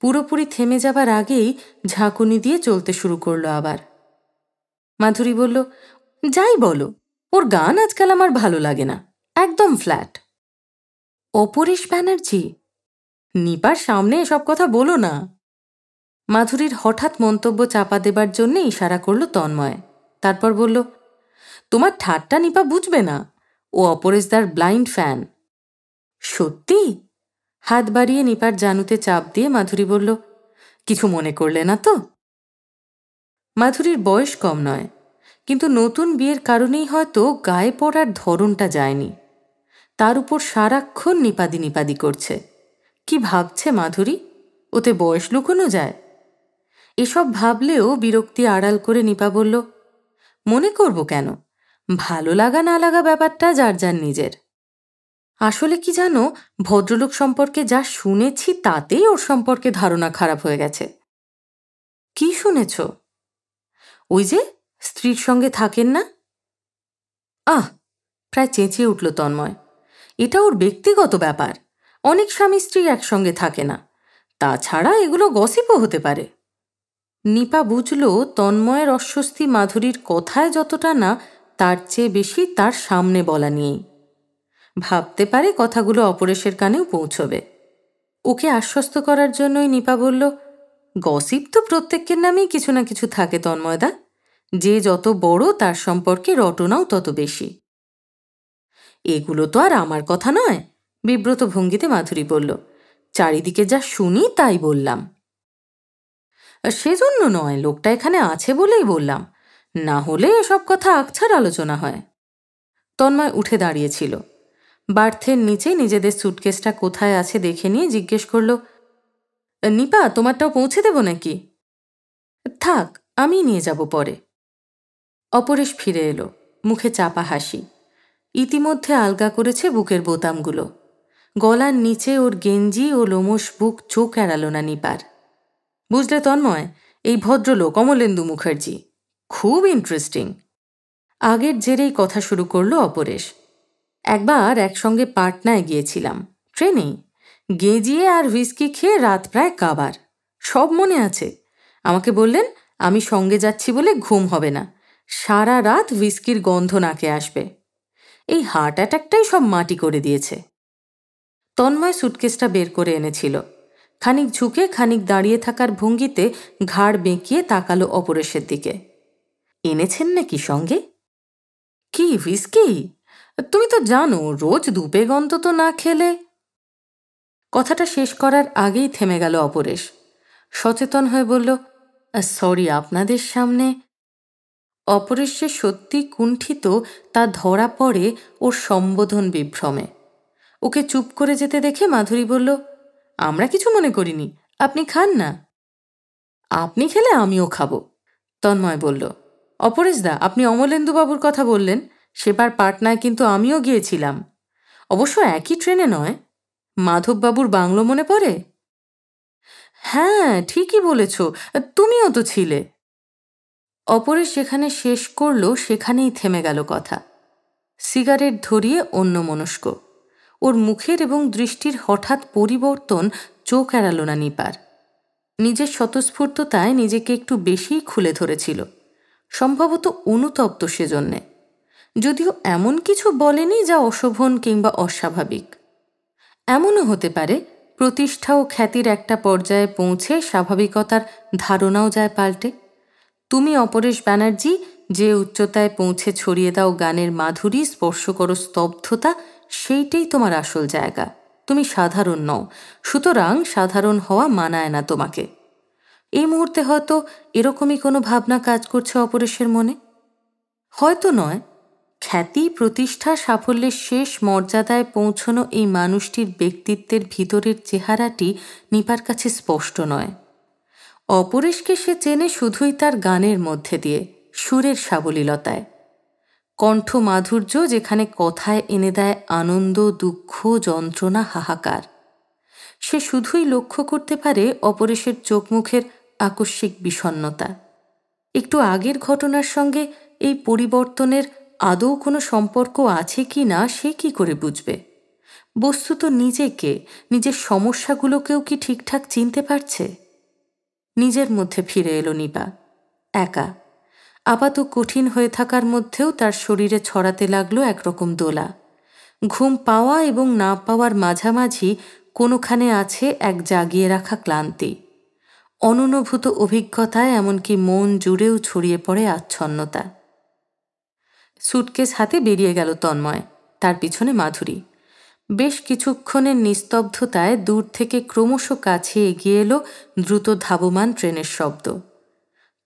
पुरोपुरी थेमे जाबार आगेई झाँकुनी दिए चलते शुरू करलो आबार। माधुरी बोलो, जाई बोलो, ओर गान आजकल आमार भालो लागे ना, एकदम फ्लैट। अपरेश बैनार्जी, निपार सामने एसब कथा बोलो ना। माधुरीर हठात् मंतब्य चापा देवार जोन्नो इशारा करलो तन्मय। तारपर बोलो, तोमार ठाट्टा निपा बुझबे ना, ओ अपरेशदार ब्लाइंड फैन। सत्यि? हाथ बाड़िए निपार जानूते चाप दिए माधुरी बोलो, किछु मने करले ना तो? माधुरीर बयस कम नय, किन्तु नतून बियेर कारणेई हयतो गाये पड़ार धरणटा जायनि। तार उपर साराक्षण निपादी निपादी करछे। कि भाबछे माधुरी? ओते बयस लुकोनो जाय? एसब भाबलेओ बिरक्ति आड़ाल करे निपा बोलल, मने करब केन, भालो लागा ना लागा ब्यापारटा जार जार निजेर। आसले कि जानो, भद्रलोक सम्पर्के जा शुनेछि तातेई ओर सम्पर्के धारणा खराब हये गेछे। कि शुनेछो? ओई जे स्त्रीर संगे थाकेन ना। आह, प्राय चेंचिये उठल तन्मय। एटा ओर व्यक्तिगत ब्यापार, अनेक स्वामी स्त्री एकसंगे थाके ना, ताछाड़ा एगुलो गसिपो होते पारे। निपा बुझल तन्मयेर अस्वस्ति माधुरीर कथाय जतटा ना, तार चेये बेशी तार सामने बला निये। भाबते पारे कथागुलो अपरेशेर कानेও পৌঁছবে। ওকে আশ্বস্ত করার জন্যই নিপা বলল, গসিপ তো প্রত্যেকের নামেই কিছু না কিছু থাকে তন্ময়দা, যে যত বড় তার সম্পর্কে রটনাও তত বেশি। এগুলো তো আর আমার কথা নয়, বিব্রত ভঙ্গিতে মাধুরী বলল। চারিদিকে যা শুনি তাই বললাম। সেজন্য নয়, লোকটা এখানে আছে বলেই বললাম, না হলে এসব কথা আকছাড় আলোচনা হয়। তন্ময় উঠে দাঁড়িয়েছিল। বার্থের নিচে নিজেদের সুটকেসটা কোথায় আছে দেখে নিয়ে জিজ্ঞেস করলো, নিপা তোমারটাও পৌঁছে দেব নাকি? থাক, আমি নিয়ে যাব পরে। অপরেশ ফিরে এলো, মুখে চাপা হাসি। ইতিমধ্যে আলগা করেছে বুকের বোতামগুলো। গলার নিচে ওর গেঞ্জি ও লোমশ বুক চোখ এড়ালো না নিপার। বুঝলে তন্ময়, এই ভদ্রলোক অমলেন্দু মুখার্জি খুব ইন্টারেস্টিং। আগের জেরেই কথা শুরু করল অপরেশ। একবার একসঙ্গে পাটনায় গিয়েছিলাম ট্রেনেই, গেঁজিয়ে আর হুইস্কি খেয়ে রাত প্রায় কাবার, সব মনে আছে। আমাকে বললেন আমি সঙ্গে যাচ্ছি বলে ঘুম হবে না, সারা রাত হুইস্কির গন্ধ নাকে আসবে। এই হার্ট অ্যাটাকটাই সব মাটি করে দিয়েছে। তন্ময় সুটকেসটা বের করে এনেছিল। খানিক ঝুঁকে খানিক দাঁড়িয়ে থাকার ভঙ্গিতে ঘাড় বেঁকিয়ে তাকালো অপরেশের দিকে। এনেছেন নাকি সঙ্গে? কি হুইস্কি? তুমি তো জানো রোজ দুপে গন্ত তো না খেলে। কথাটা শেষ করার আগেই থেমে গেল অপরেশ। সচেতন হয়ে বলল, সরি আপনাদের সামনে। অপরেশ সে সত্যি কুণ্ঠিত তা ধরা পড়ে ওর সম্বোধন বিভ্রমে। ওকে চুপ করে যেতে দেখে মাধুরী বলল, আমরা কিছু মনে করিনি, আপনি খান না। আপনি খেলে আমিও খাবো, তন্ময় বলল। অপরেশদা, আপনি অমলেন্দুবাবুর কথা বললেন, সেবার পাটনায় কিন্তু আমিও গিয়েছিলাম, অবশ্য একই ট্রেনে নয়। মাধববাবুর বাংলো মনে পড়ে? হ্যাঁ ঠিকই বলেছ, তুমিও তো ছিলে। অপরেশ যেখানে শেষ করল সেখানেই থেমে গেল কথা, সিগারেট ধরিয়ে অন্যমনস্ক। ওর মুখের এবং দৃষ্টির হঠাৎ পরিবর্তন চোখ এড়াল না নিপার। নিজের স্বতঃস্ফূর্ততায় নিজেকে একটু বেশিই খুলে ধরেছিল, সম্ভবত অনুতপ্ত সেজন্যে, যদিও এমন কিছু বলেনি যা অশোভন কিংবা অস্বাভাবিক। এমনও হতে পারে প্রতিষ্ঠা ও খ্যাতির একটা পর্যায়ে পৌঁছে স্বাভাবিকতার ধারণাও যায় পাল্টে। তুমি অপরেশ ব্যানার্জি, যে উচ্চতায় পৌঁছে ছড়িয়ে দাও গানের মাধুরী, স্পর্শ করো স্তব্ধতা, সেইটাই তোমার আসল জায়গা। তুমি সাধারণ নও, সুতরাং সাধারণ হওয়া মানায় না তোমাকে। এই মুহূর্তে হয়তো এরকমই কোনো ভাবনা কাজ করছে অপরেশের মনে, হয়তো নয়। খ্যাতি, প্রতিষ্ঠা, সাফল্যের শেষ মর্যাদায় পৌঁছনো এই মানুষটির ব্যক্তিত্বের ভিতরের চেহারাটি নিপার কাছে স্পষ্ট নয়। অপরেশকে সে চেনে শুধুই তার গানের মধ্যে দিয়ে, সুরের সাবলীলতায়। কণ্ঠ মাধুর্য যেখানে কথায় এনে দেয় আনন্দ, দুঃখ, যন্ত্রণা, হাহাকার। সে শুধুই লক্ষ্য করতে পারে অপরেশের চোখমুখের আকস্মিক বিষণ্নতা। একটু আগের ঘটনার সঙ্গে এই পরিবর্তনের আদৌ কোনো সম্পর্ক আছে কি না সে কি করে বুঝবে? বস্তুত নিজেকে, নিজের সমস্যাগুলোকেও কি ঠিকঠাক চিনতে পারছে? নিজের মধ্যে ফিরে এলো নিপা, একা। আপাত কঠিন হয়ে থাকার মধ্যেও তার শরীরে ছড়াতে লাগলো একরকম দোলা। ঘুম পাওয়া এবং না পাওয়ার মাঝামাঝি কোনোখানে আছে এক জাগিয়ে রাখা ক্লান্তি। অননুভূত অভিজ্ঞতায় এমনকি মন জুড়েও ছড়িয়ে পড়ে আচ্ছন্নতা। সুটকেস হাতে বেরিয়ে গেল তন্ময়, তার পিছনে মাধুরী। বেশ কিছুক্ষণের নিস্তব্ধতায় দূর থেকে ক্রমশ কাছে এগিয়ে এলো দ্রুত ধাবমান ট্রেনের শব্দ,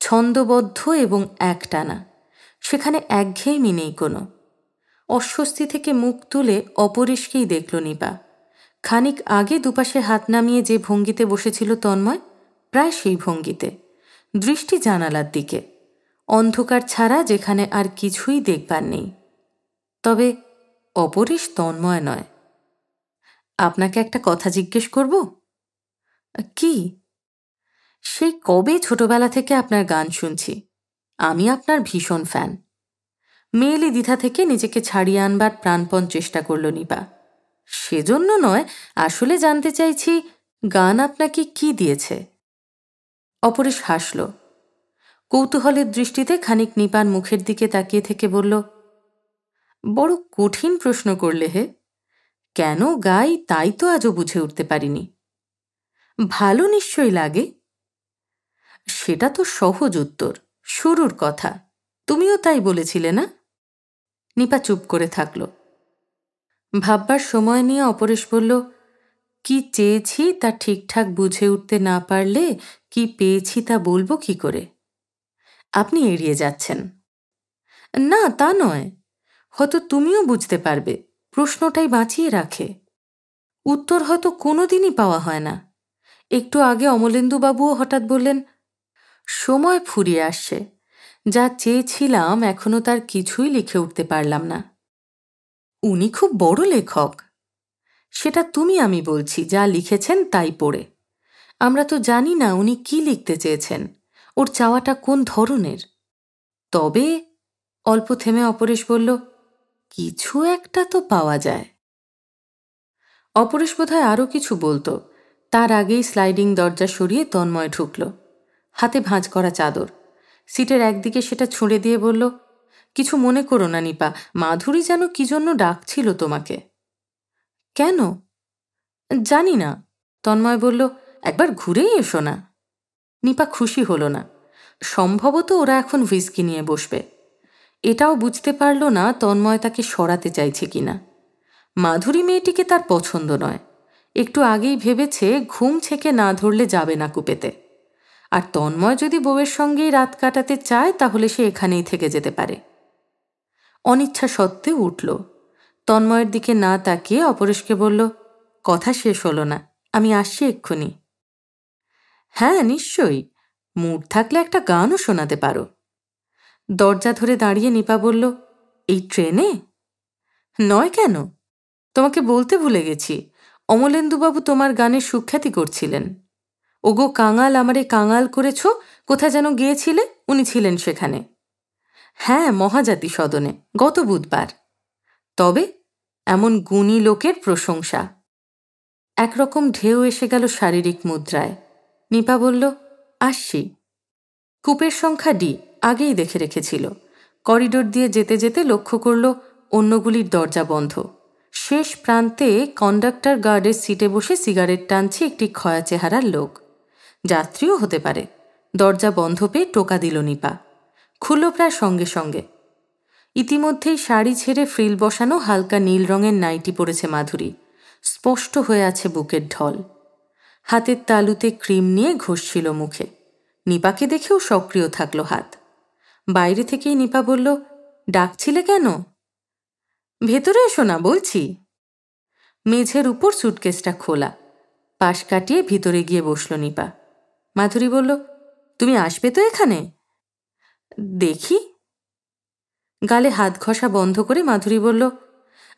ছন্দবদ্ধ এবং একটানা। সেখানে একঘেয়েমি নেই কোনো। অস্বস্তি থেকে মুখ তুলে অপরেশকেই দেখল নিপা। খানিক আগে দুপাশে হাত নামিয়ে যে ভঙ্গিতে বসেছিল তন্ময়, প্রায় সেই ভঙ্গিতে, দৃষ্টি জানালার দিকে, অন্ধকার ছাড়া যেখানে আর কিছুই দেখবার নেই। তবে অপরেশ তন্ময় নয়। আপনাকে একটা কথা জিজ্ঞেস করব। কি? সেই কবে ছোটবেলা থেকে আপনার গান শুনছি, আমি আপনার ভীষণ ফ্যান। মেয়েলি দ্বিধা থেকে নিজেকে ছাড়িয়ে আনবার প্রাণপণ চেষ্টা করল নিপা। সেজন্য নয়, আসলে জানতে চাইছি গান আপনাকে কি দিয়েছে। অপরেশ হাসল, কৌতূহলের দৃষ্টিতে খানিক নিপার মুখের দিকে তাকিয়ে থেকে বলল, বড় কঠিন প্রশ্ন করলে হে, কেন গাই তাই তো আজও বুঝে উঠতে পারিনি। ভালো নিশ্চয় লাগে। সেটা তো সহজ উত্তর, শুরুর কথা। তুমিও তাই বলেছিলে না? নিপা চুপ করে থাকল। ভাববার সময় নিয়ে অপরেশ বলল, কি চেয়েছি তা ঠিকঠাক বুঝে উঠতে না পারলে কি পেয়েছি তা বলবো কি করে? আপনি এড়িয়ে যাচ্ছেন। না তা নয়, হয়তো তুমিও বুঝতে পারবে, প্রশ্নটাই বাঁচিয়ে রাখে। উত্তর হয়তো কোনোদিনই পাওয়া হয় না। একটু আগে অমলেন্দুবাবুও হঠাৎ বললেন, সময় ফুরিয়ে আসছে, যা চেয়েছিলাম এখনো তার কিছুই লিখে উঠতে পারলাম না। উনি খুব বড় লেখক। সেটা তুমি আমি বলছি, যা লিখেছেন তাই পড়ে। আমরা তো জানি না উনি কি লিখতে চেয়েছেন, ওর চাওয়াটা কোন ধরনের। তবে অল্প থেমে অপরেশ বলল, কিছু একটা তো পাওয়া যায়। অপরেশ বোধহয় আরও কিছু বলতো, তার আগেই স্লাইডিং দরজা সরিয়ে তন্ময় ঢুকল। হাতে ভাঁজ করা চাদর, সিটের একদিকে সেটা ছুঁড়ে দিয়ে বলল, কিছু মনে করো না নিপা, মাধুরী যেন কি জন্য ডাকছিল তোমাকে। কেন জানি না, তন্ময় বলল, একবার ঘুরেই এসো না। নিপা খুশি হলো না। সম্ভবত ওরা এখন হুইস্কি নিয়ে বসবে। এটাও বুঝতে পারল না তন্ময় তাকে সরাতে চাইছে কিনা। মাধুরী মেয়েটিকে তার পছন্দ নয়, একটু আগেই ভেবেছে ঘুম ছেঁকে না ধরলে যাবে না কুপেতে। আর তন্ময় যদি বউয়ের সঙ্গেই রাত কাটাতে চায় তাহলে সে এখানেই থেকে যেতে পারে। অনিচ্ছা সত্ত্বেও উঠল। তন্ময়ের দিকে না তাকিয়ে অপরেশকে বলল, কথা শেষ হলো না, আমি আসছি এক্ষুনি। হ্যাঁ নিশ্চয়ই, মুড থাকলে একটা গানও শোনাতে পারো। দরজা ধরে দাঁড়িয়ে নিপা বলল, এই ট্রেনে নয় কেন? তোমাকে বলতে ভুলে গেছি, অমলেন্দুবাবু তোমার গানের সুখ্যাতি করছিলেন। ওগো কাঙাল আমারে কাঙাল করেছ, কোথা যেন গিয়েছিলে, উনি ছিলেন সেখানে। হ্যাঁ, মহাজাতি সদনে, গত বুধবার। তবে এমন গুণী লোকের প্রশংসা। একরকম ঢেউ এসে গেল শারীরিক মুদ্রায়। নিপা বলল, আসছি। কূপের সংখ্যা ডি আগেই দেখে রেখেছিল। করিডোর দিয়ে যেতে যেতে লক্ষ্য করল অন্যগুলির দরজা বন্ধ। শেষ প্রান্তে কন্ডাক্টর গার্ডের সিটে বসে সিগারেট টানছে একটি খয়া চেহারার লোক। যাত্রীও হতে পারে। দরজা বন্ধ পেয়ে টোকা দিল নিপা। খুলল প্রায় সঙ্গে সঙ্গে। ইতিমধ্যেই শাড়ি ছেড়ে ফ্রিল বসানো হালকা নীল রঙের নাইটি পরেছে মাধুরী। স্পষ্ট হয়ে আছে বুকের ঢল। হাতের তালুতে ক্রিম নিয়ে ঘষছিল মুখে। নিপাকে দেখেও সক্রিয় থাকলো হাত। বাইরে থেকেই নিপা বলল, ডাকছিলে কেন? ভেতরে এসো না বলছি। মেঝের উপর সুটকেসটা খোলা, পাশ কাটিয়ে ভিতরে গিয়ে বসল নিপা। মাধুরী বলল, তুমি আসবে তো এখানে? দেখি। গালে হাত ঘষা বন্ধ করে মাধুরী বলল,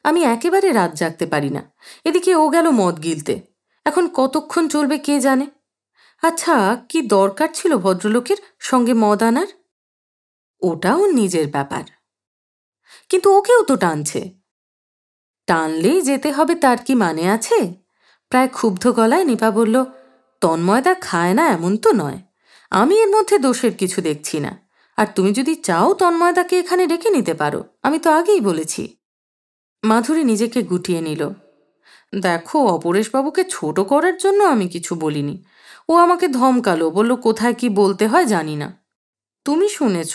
আমি একেবারে রাত জাগতে পারি না। এদিকে ও গেল মদ গিলতে, এখন কতক্ষণ চলবে কে জানে। আচ্ছা, কি দরকার ছিল ভদ্রলোকের সঙ্গে মদ আনার? ওটাও নিজের ব্যাপার, কিন্তু ওকেও তো টানছে। টানলেই যেতে হবে তার কি মানে আছে? প্রায় ক্ষুব্ধ গলায় নিপা বলল, তন্ময়দা খায় না এমন তো নয়, আমি এর মধ্যে দোষের কিছু দেখছি না। আর তুমি যদি চাও তন্ময়দাকে এখানে ডেকে নিতে পারো, আমি তো আগেই বলেছি। মাধুরী নিজেকে গুটিয়ে নিল। দেখো, অপরেশবাবুকে ছোট করার জন্য আমি কিছু বলিনি। ও আমাকে ধমকালো, বলল কোথায় কি বলতে হয় জানি না। তুমি শুনেছ,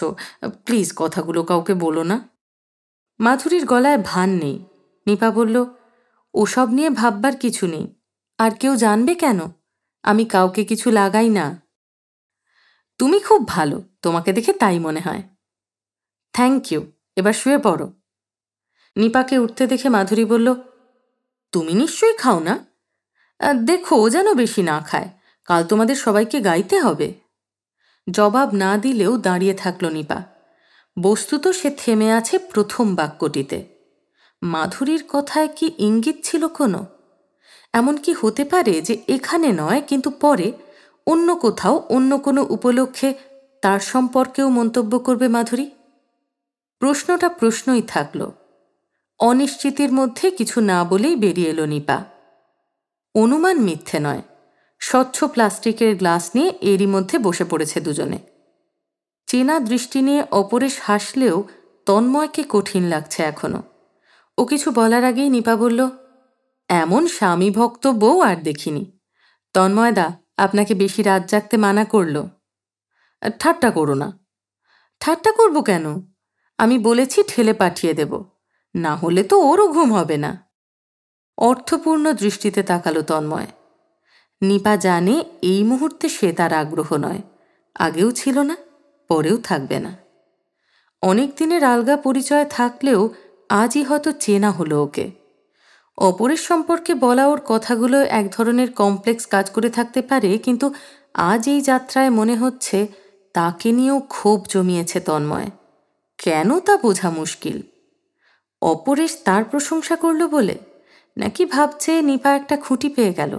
প্লিজ কথাগুলো কাউকে বলো না। মাধুরীর গলায় ভান নেই। নিপা বলল, ওসব নিয়ে ভাববার কিছু নেই। আর কেউ জানবে কেন? আমি কাউকে কিছু লাগাই না। তুমি খুব ভালো, তোমাকে দেখে তাই মনে হয়। থ্যাংক ইউ, এবার শুয়ে পড়ো। নিপাকে উঠতে দেখে মাধুরী বলল, তুমি নিশ্চয়ই খাও না? দেখো ও যেন বেশি না খায়, কাল তোমাদের সবাইকে গাইতে হবে। জবাব না দিলেও দাঁড়িয়ে থাকল নিপা। বস্তুত সে থেমে আছে প্রথম বাক্যটিতে। মাধুরীর কথায় কি ইঙ্গিত ছিল কোনো? এমন কি হতে পারে যে এখানে নয়, কিন্তু পরে অন্য কোথাও অন্য কোনো উপলক্ষে তার সম্পর্কেও মন্তব্য করবে মাধুরী? প্রশ্নটা প্রশ্নই থাকল। অনিশ্চিতির মধ্যে কিছু না বলেই বেরিয়ে এলো নিপা। অনুমান মিথ্যে নয়। স্বচ্ছ প্লাস্টিকের গ্লাস নিয়ে এরই মধ্যে বসে পড়েছে দুজনে। চেনা দৃষ্টি নিয়ে অপরেশ হাসলেও তন্ময়কে কঠিন লাগছে এখনো। ও কিছু বলার আগেই নিপা বলল, এমন স্বামী ভক্ত বউ আর দেখিনি। তন্ময়দা আপনাকে বেশি রাত জাগতে মানা করল। ঠাট্টা করো না। ঠাট্টা করব কেন? আমি বলেছি ঠেলে পাঠিয়ে দেব, না হলে তো ওরও ঘুম হবে না। অর্থপূর্ণ দৃষ্টিতে তাকালো তন্ময়। নিপা জানে এই মুহূর্তে সে তার আগ্রহ নয়, আগেও ছিল না, পরেও থাকবে না। অনেক দিনের আলগা পরিচয় থাকলেও আজই হয়তো চেনা হলো ওকে। অপরের সম্পর্কে বলা ওর কথাগুলো এক ধরনের কমপ্লেক্স কাজ করে থাকতে পারে, কিন্তু আজ এই যাত্রায় মনে হচ্ছে তাকে নিয়েও ক্ষোভ জমিয়েছে তন্ময়। কেন তা বোঝা মুশকিল। অপরেশ তার প্রশংসা করল বলে, নাকি ভাবছে নিপা একটা খুঁটি পেয়ে গেল।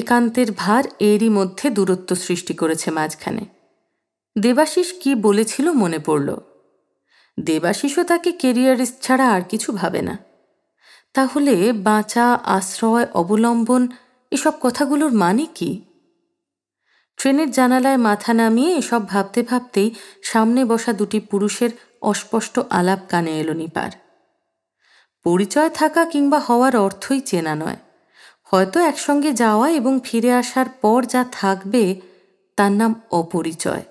একান্তের ভার এরই মধ্যে দূরত্ব সৃষ্টি করেছে মাঝখানে। দেবাশিস কি বলেছিল মনে পড়ল। देबाशीषও তাকে কেরিয়ার ছাড়া আর কিছু ভাবে না। তাহলে বাঁচা, আশ্রয়, অবলম্বন এসব কথাগুলোর মানে কি? ট্রেনের জানালায় মাথা নামিয়ে এসব ভাবতে ভাবতেই সামনে বসা দুটি পুরুষের অস্পষ্ট আলাপ কানে এলো নিপার। পরিচয় থাকা কিংবা হওয়ার অর্থই চেনা নয়, হয়তো একসঙ্গে যাওয়া এবং ফিরে আসার পর যা থাকবে তার নাম অপরিচয়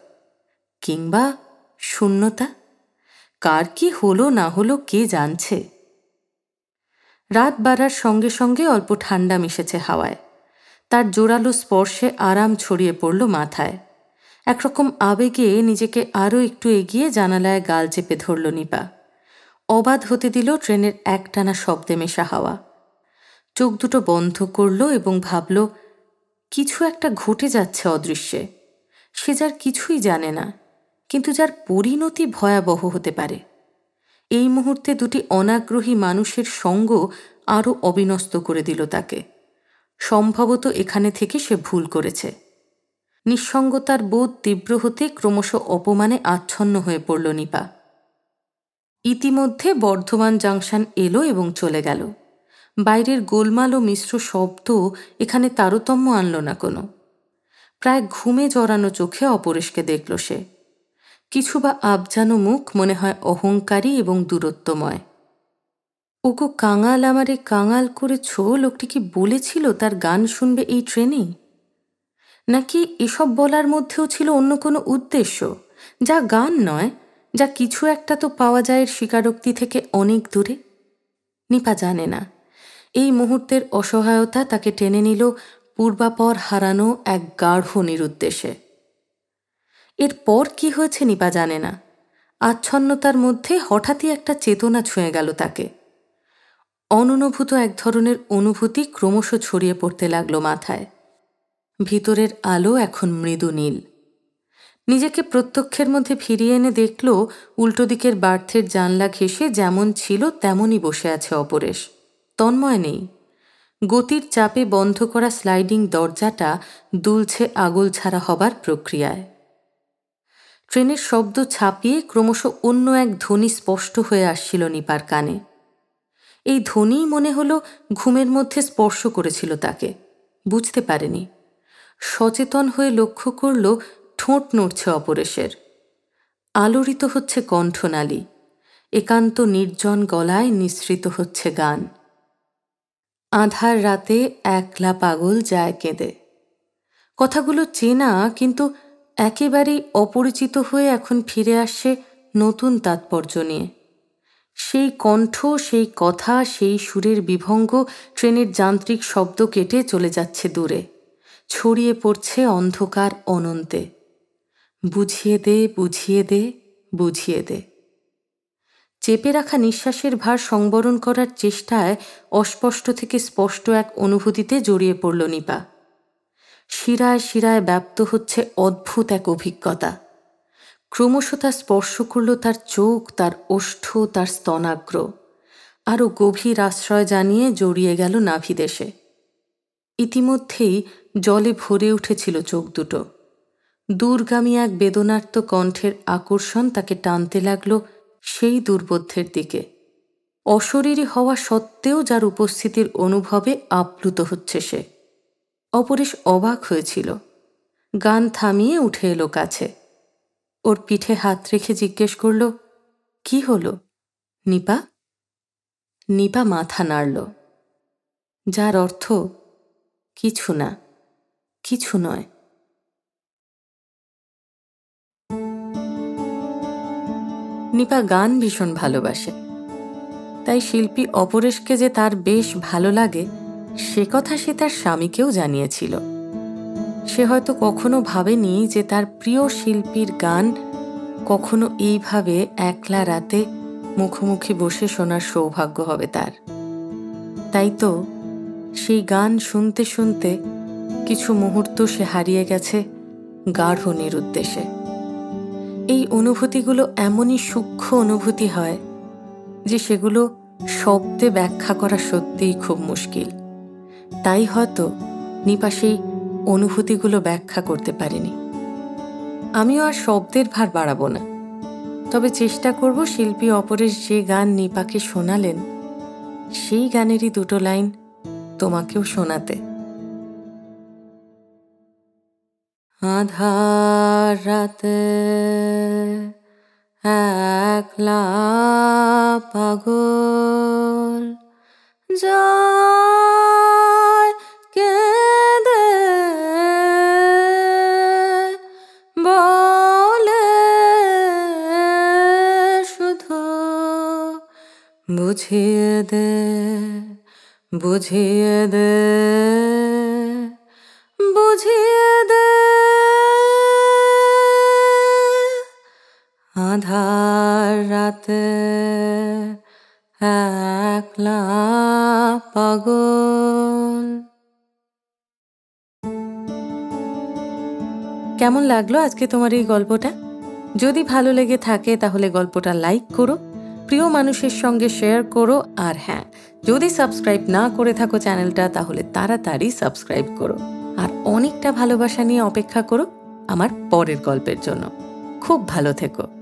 কিংবা শূন্যতা। কার কি হলো না হলো কে জানছে। রাত বাড়ার সঙ্গে সঙ্গে অল্প ঠান্ডা মিশেছে হাওয়ায়, তার জোরালো স্পর্শে আরাম ছড়িয়ে পড়ল মাথায়। একরকম আবেগে নিজেকে আরও একটু এগিয়ে জানালায় গাল চেপে ধরল নিপা। অবাধ হতে দিল ট্রেনের একটানা শব্দে মেশা হাওয়া। চোখ দুটো বন্ধ করল এবং ভাবল কিছু একটা ঘটে যাচ্ছে অদৃশ্যে। সে যার কিছুই জানে না, কিন্তু যার পরিণতি ভয়াবহ হতে পারে। এই মুহূর্তে দুটি অনাগ্রহী মানুষের সঙ্গ আরও অবিনস্ত করে দিল তাকে। সম্ভবত এখানে থেকে সে ভুল করেছে। নিঃসঙ্গতার বোধ তীব্র হতে ক্রমশ অপমানে আচ্ছন্ন হয়ে পড়ল নিপা। ইতিমধ্যে বর্ধমান জাংশন এলো এবং চলে গেল। বাইরের গোলমাল ও মিশ্র শব্দ এখানে তারতম্য আনল না কোনো। প্রায় ঘুমে জড়ানো চোখে অপরেশকে দেখল সে। কিছু বা আবজানো মুখ, মনে হয় অহংকারী এবং দূরত্বময়। ওগো কাঙাল আমারে কাঙাল করেছ, লোকটি কি বলেছিল তার গান শুনবে এই ট্রেনেই? নাকি এসব বলার মধ্যেও ছিল অন্য কোনো উদ্দেশ্য, যা গান নয়, যা কিছু একটা তো পাওয়া যায় স্বীকারোক্তি থেকে অনেক দূরে? নিপা জানে না। এই মুহূর্তের অসহায়তা তাকে টেনে নিল পূর্বাপর হারানো এক গাঢ় নিরুদ্দেশে। এরপর কি হয়েছে নিপা জানে না। আচ্ছন্নতার মধ্যে হঠাৎই একটা চেতনা ছুঁয়ে গেল তাকে। অননুভূত এক ধরনের অনুভূতি ক্রমশ ছড়িয়ে পড়তে লাগলো মাথায়। ভিতরের আলো এখন মৃদু নীল। নিজেকে প্রত্যক্ষের মধ্যে ফিরিয়ে এনে দেখল উল্টো দিকের বার্থের জানলা ঘেঁষে যেমন ছিল তেমনই বসে আছে অপরেশ। তন্ময় নেই। গতির চাপে বন্ধ করা স্লাইডিং দরজাটা দুলছে আগল ছাড়া হবার প্রক্রিয়ায়। ট্রেনের শব্দ ছাপিয়ে ক্রমশ অন্য এক ধ্বনি স্পষ্ট হয়ে আসছিল নিপার কানে। এই ধ্বনিই মনে হলো ঘুমের মধ্যে স্পর্শ করেছিল তাকে, বুঝতে পারেনি। সচেতন হয়ে লক্ষ্য করল ঠোঁট নড়ছে অপরেশের, আলোড়িত হচ্ছে কণ্ঠনালী, একান্ত নির্জন গলায় নিঃসৃত হচ্ছে গান। আঁধার রাতে একলা পাগল যায় কেঁদে। কথাগুলো চেনা, কিন্তু একেবারেই অপরিচিত হয়ে এখন ফিরে আসছে নতুন তাৎপর্য নিয়ে। সেই কণ্ঠ, সেই কথা, সেই সুরের বিভঙ্গ ট্রেনের যান্ত্রিক শব্দ কেটে চলে যাচ্ছে দূরে, ছড়িয়ে পড়ছে অন্ধকার অনন্তে। বুঝিয়ে দে, বুঝিয়ে দে, বুঝিয়ে দে। চেপে রাখা নিঃশ্বাসের ভার সংবরণ করার চেষ্টায় অস্পষ্ট থেকে স্পষ্ট এক অনুভূতিতে জড়িয়ে পড়ল নিপা। শিরায় শিরায় ব্যাপ্ত হচ্ছে অদ্ভুত এক অভিজ্ঞতা। ক্রমশ তা স্পর্শ করল তার চোখ, তার ওষ্ঠ, তার স্তনাগ্র। আরও গভীর আশ্রয় জানিয়ে জড়িয়ে গেল নাভিদেশে। ইতিমধ্যেই জলে ভরে উঠেছিল চোখ দুটো। দূরগামী এক বেদনার্ত কণ্ঠের আকর্ষণ তাকে টানতে লাগল সেই দুর্বোধ্যের দিকে। অশরীরী হওয়া সত্ত্বেও যার উপস্থিতির অনুভবে আপ্লুত হচ্ছে সে। অপরেশ অবাক হয়েছিল। গান থামিয়ে উঠে এলো কাছে। ওর পিঠে হাত রেখে জিজ্ঞেস করল, কি হলো নিপা? নিপা মাথা নাড়ল, যার অর্থ কিছু না, কিছু নয়। নিপা গান ভীষণ ভালোবাসে, তাই শিল্পী অপরেশকে যে তার বেশ ভালো লাগে সে কথা সে তার স্বামীকেও জানিয়েছিল। সে হয়তো কখনো ভাবেনি যে তার প্রিয় শিল্পীর গান কখনো এইভাবে একলা রাতে মুখোমুখি বসে শোনার সৌভাগ্য হবে তার। তাই তো সেই গান শুনতে শুনতে কিছু মুহূর্ত সে হারিয়ে গেছে গাঢ় নিরুদ্দেশে। এই অনুভূতিগুলো এমনই সূক্ষ্ম অনুভূতি হয় যে সেগুলো শব্দে ব্যাখ্যা করা সত্যিই খুব মুশকিল। তাই হয়তো নিপা সেই অনুভূতিগুলো ব্যাখ্যা করতে পারেনি। আমিও আর শব্দের ভার বাড়াবো না। তবে চেষ্টা করব শিল্পী অপরেশ যে গান নিপাকে শোনালেন সেই গানেরই দুটো লাইন তোমাকেও শোনাতে। আধার রাতে একলা পাগল যায় কেঁদে বলে শুধু বুঝিয়ে দে বুঝিয়ে দে বুঝিয়ে দে আধার রাতে একলা পাগল। কেমন লাগলো আজকে তোমার এই গল্পটা? যদি ভালো লেগে থাকে তাহলে গল্পটা লাইক করো, প্রিয় মানুষের সঙ্গে শেয়ার করো, আর হ্যাঁ যদি সাবস্ক্রাইব না করে থাকো চ্যানেলটা তাহলে তাড়াতাড়ি সাবস্ক্রাইব করো। আর অনেকটা ভালোবাসা নিয়ে অপেক্ষা করো আমার পরের গল্পের জন্য। খুব ভালো থেকো।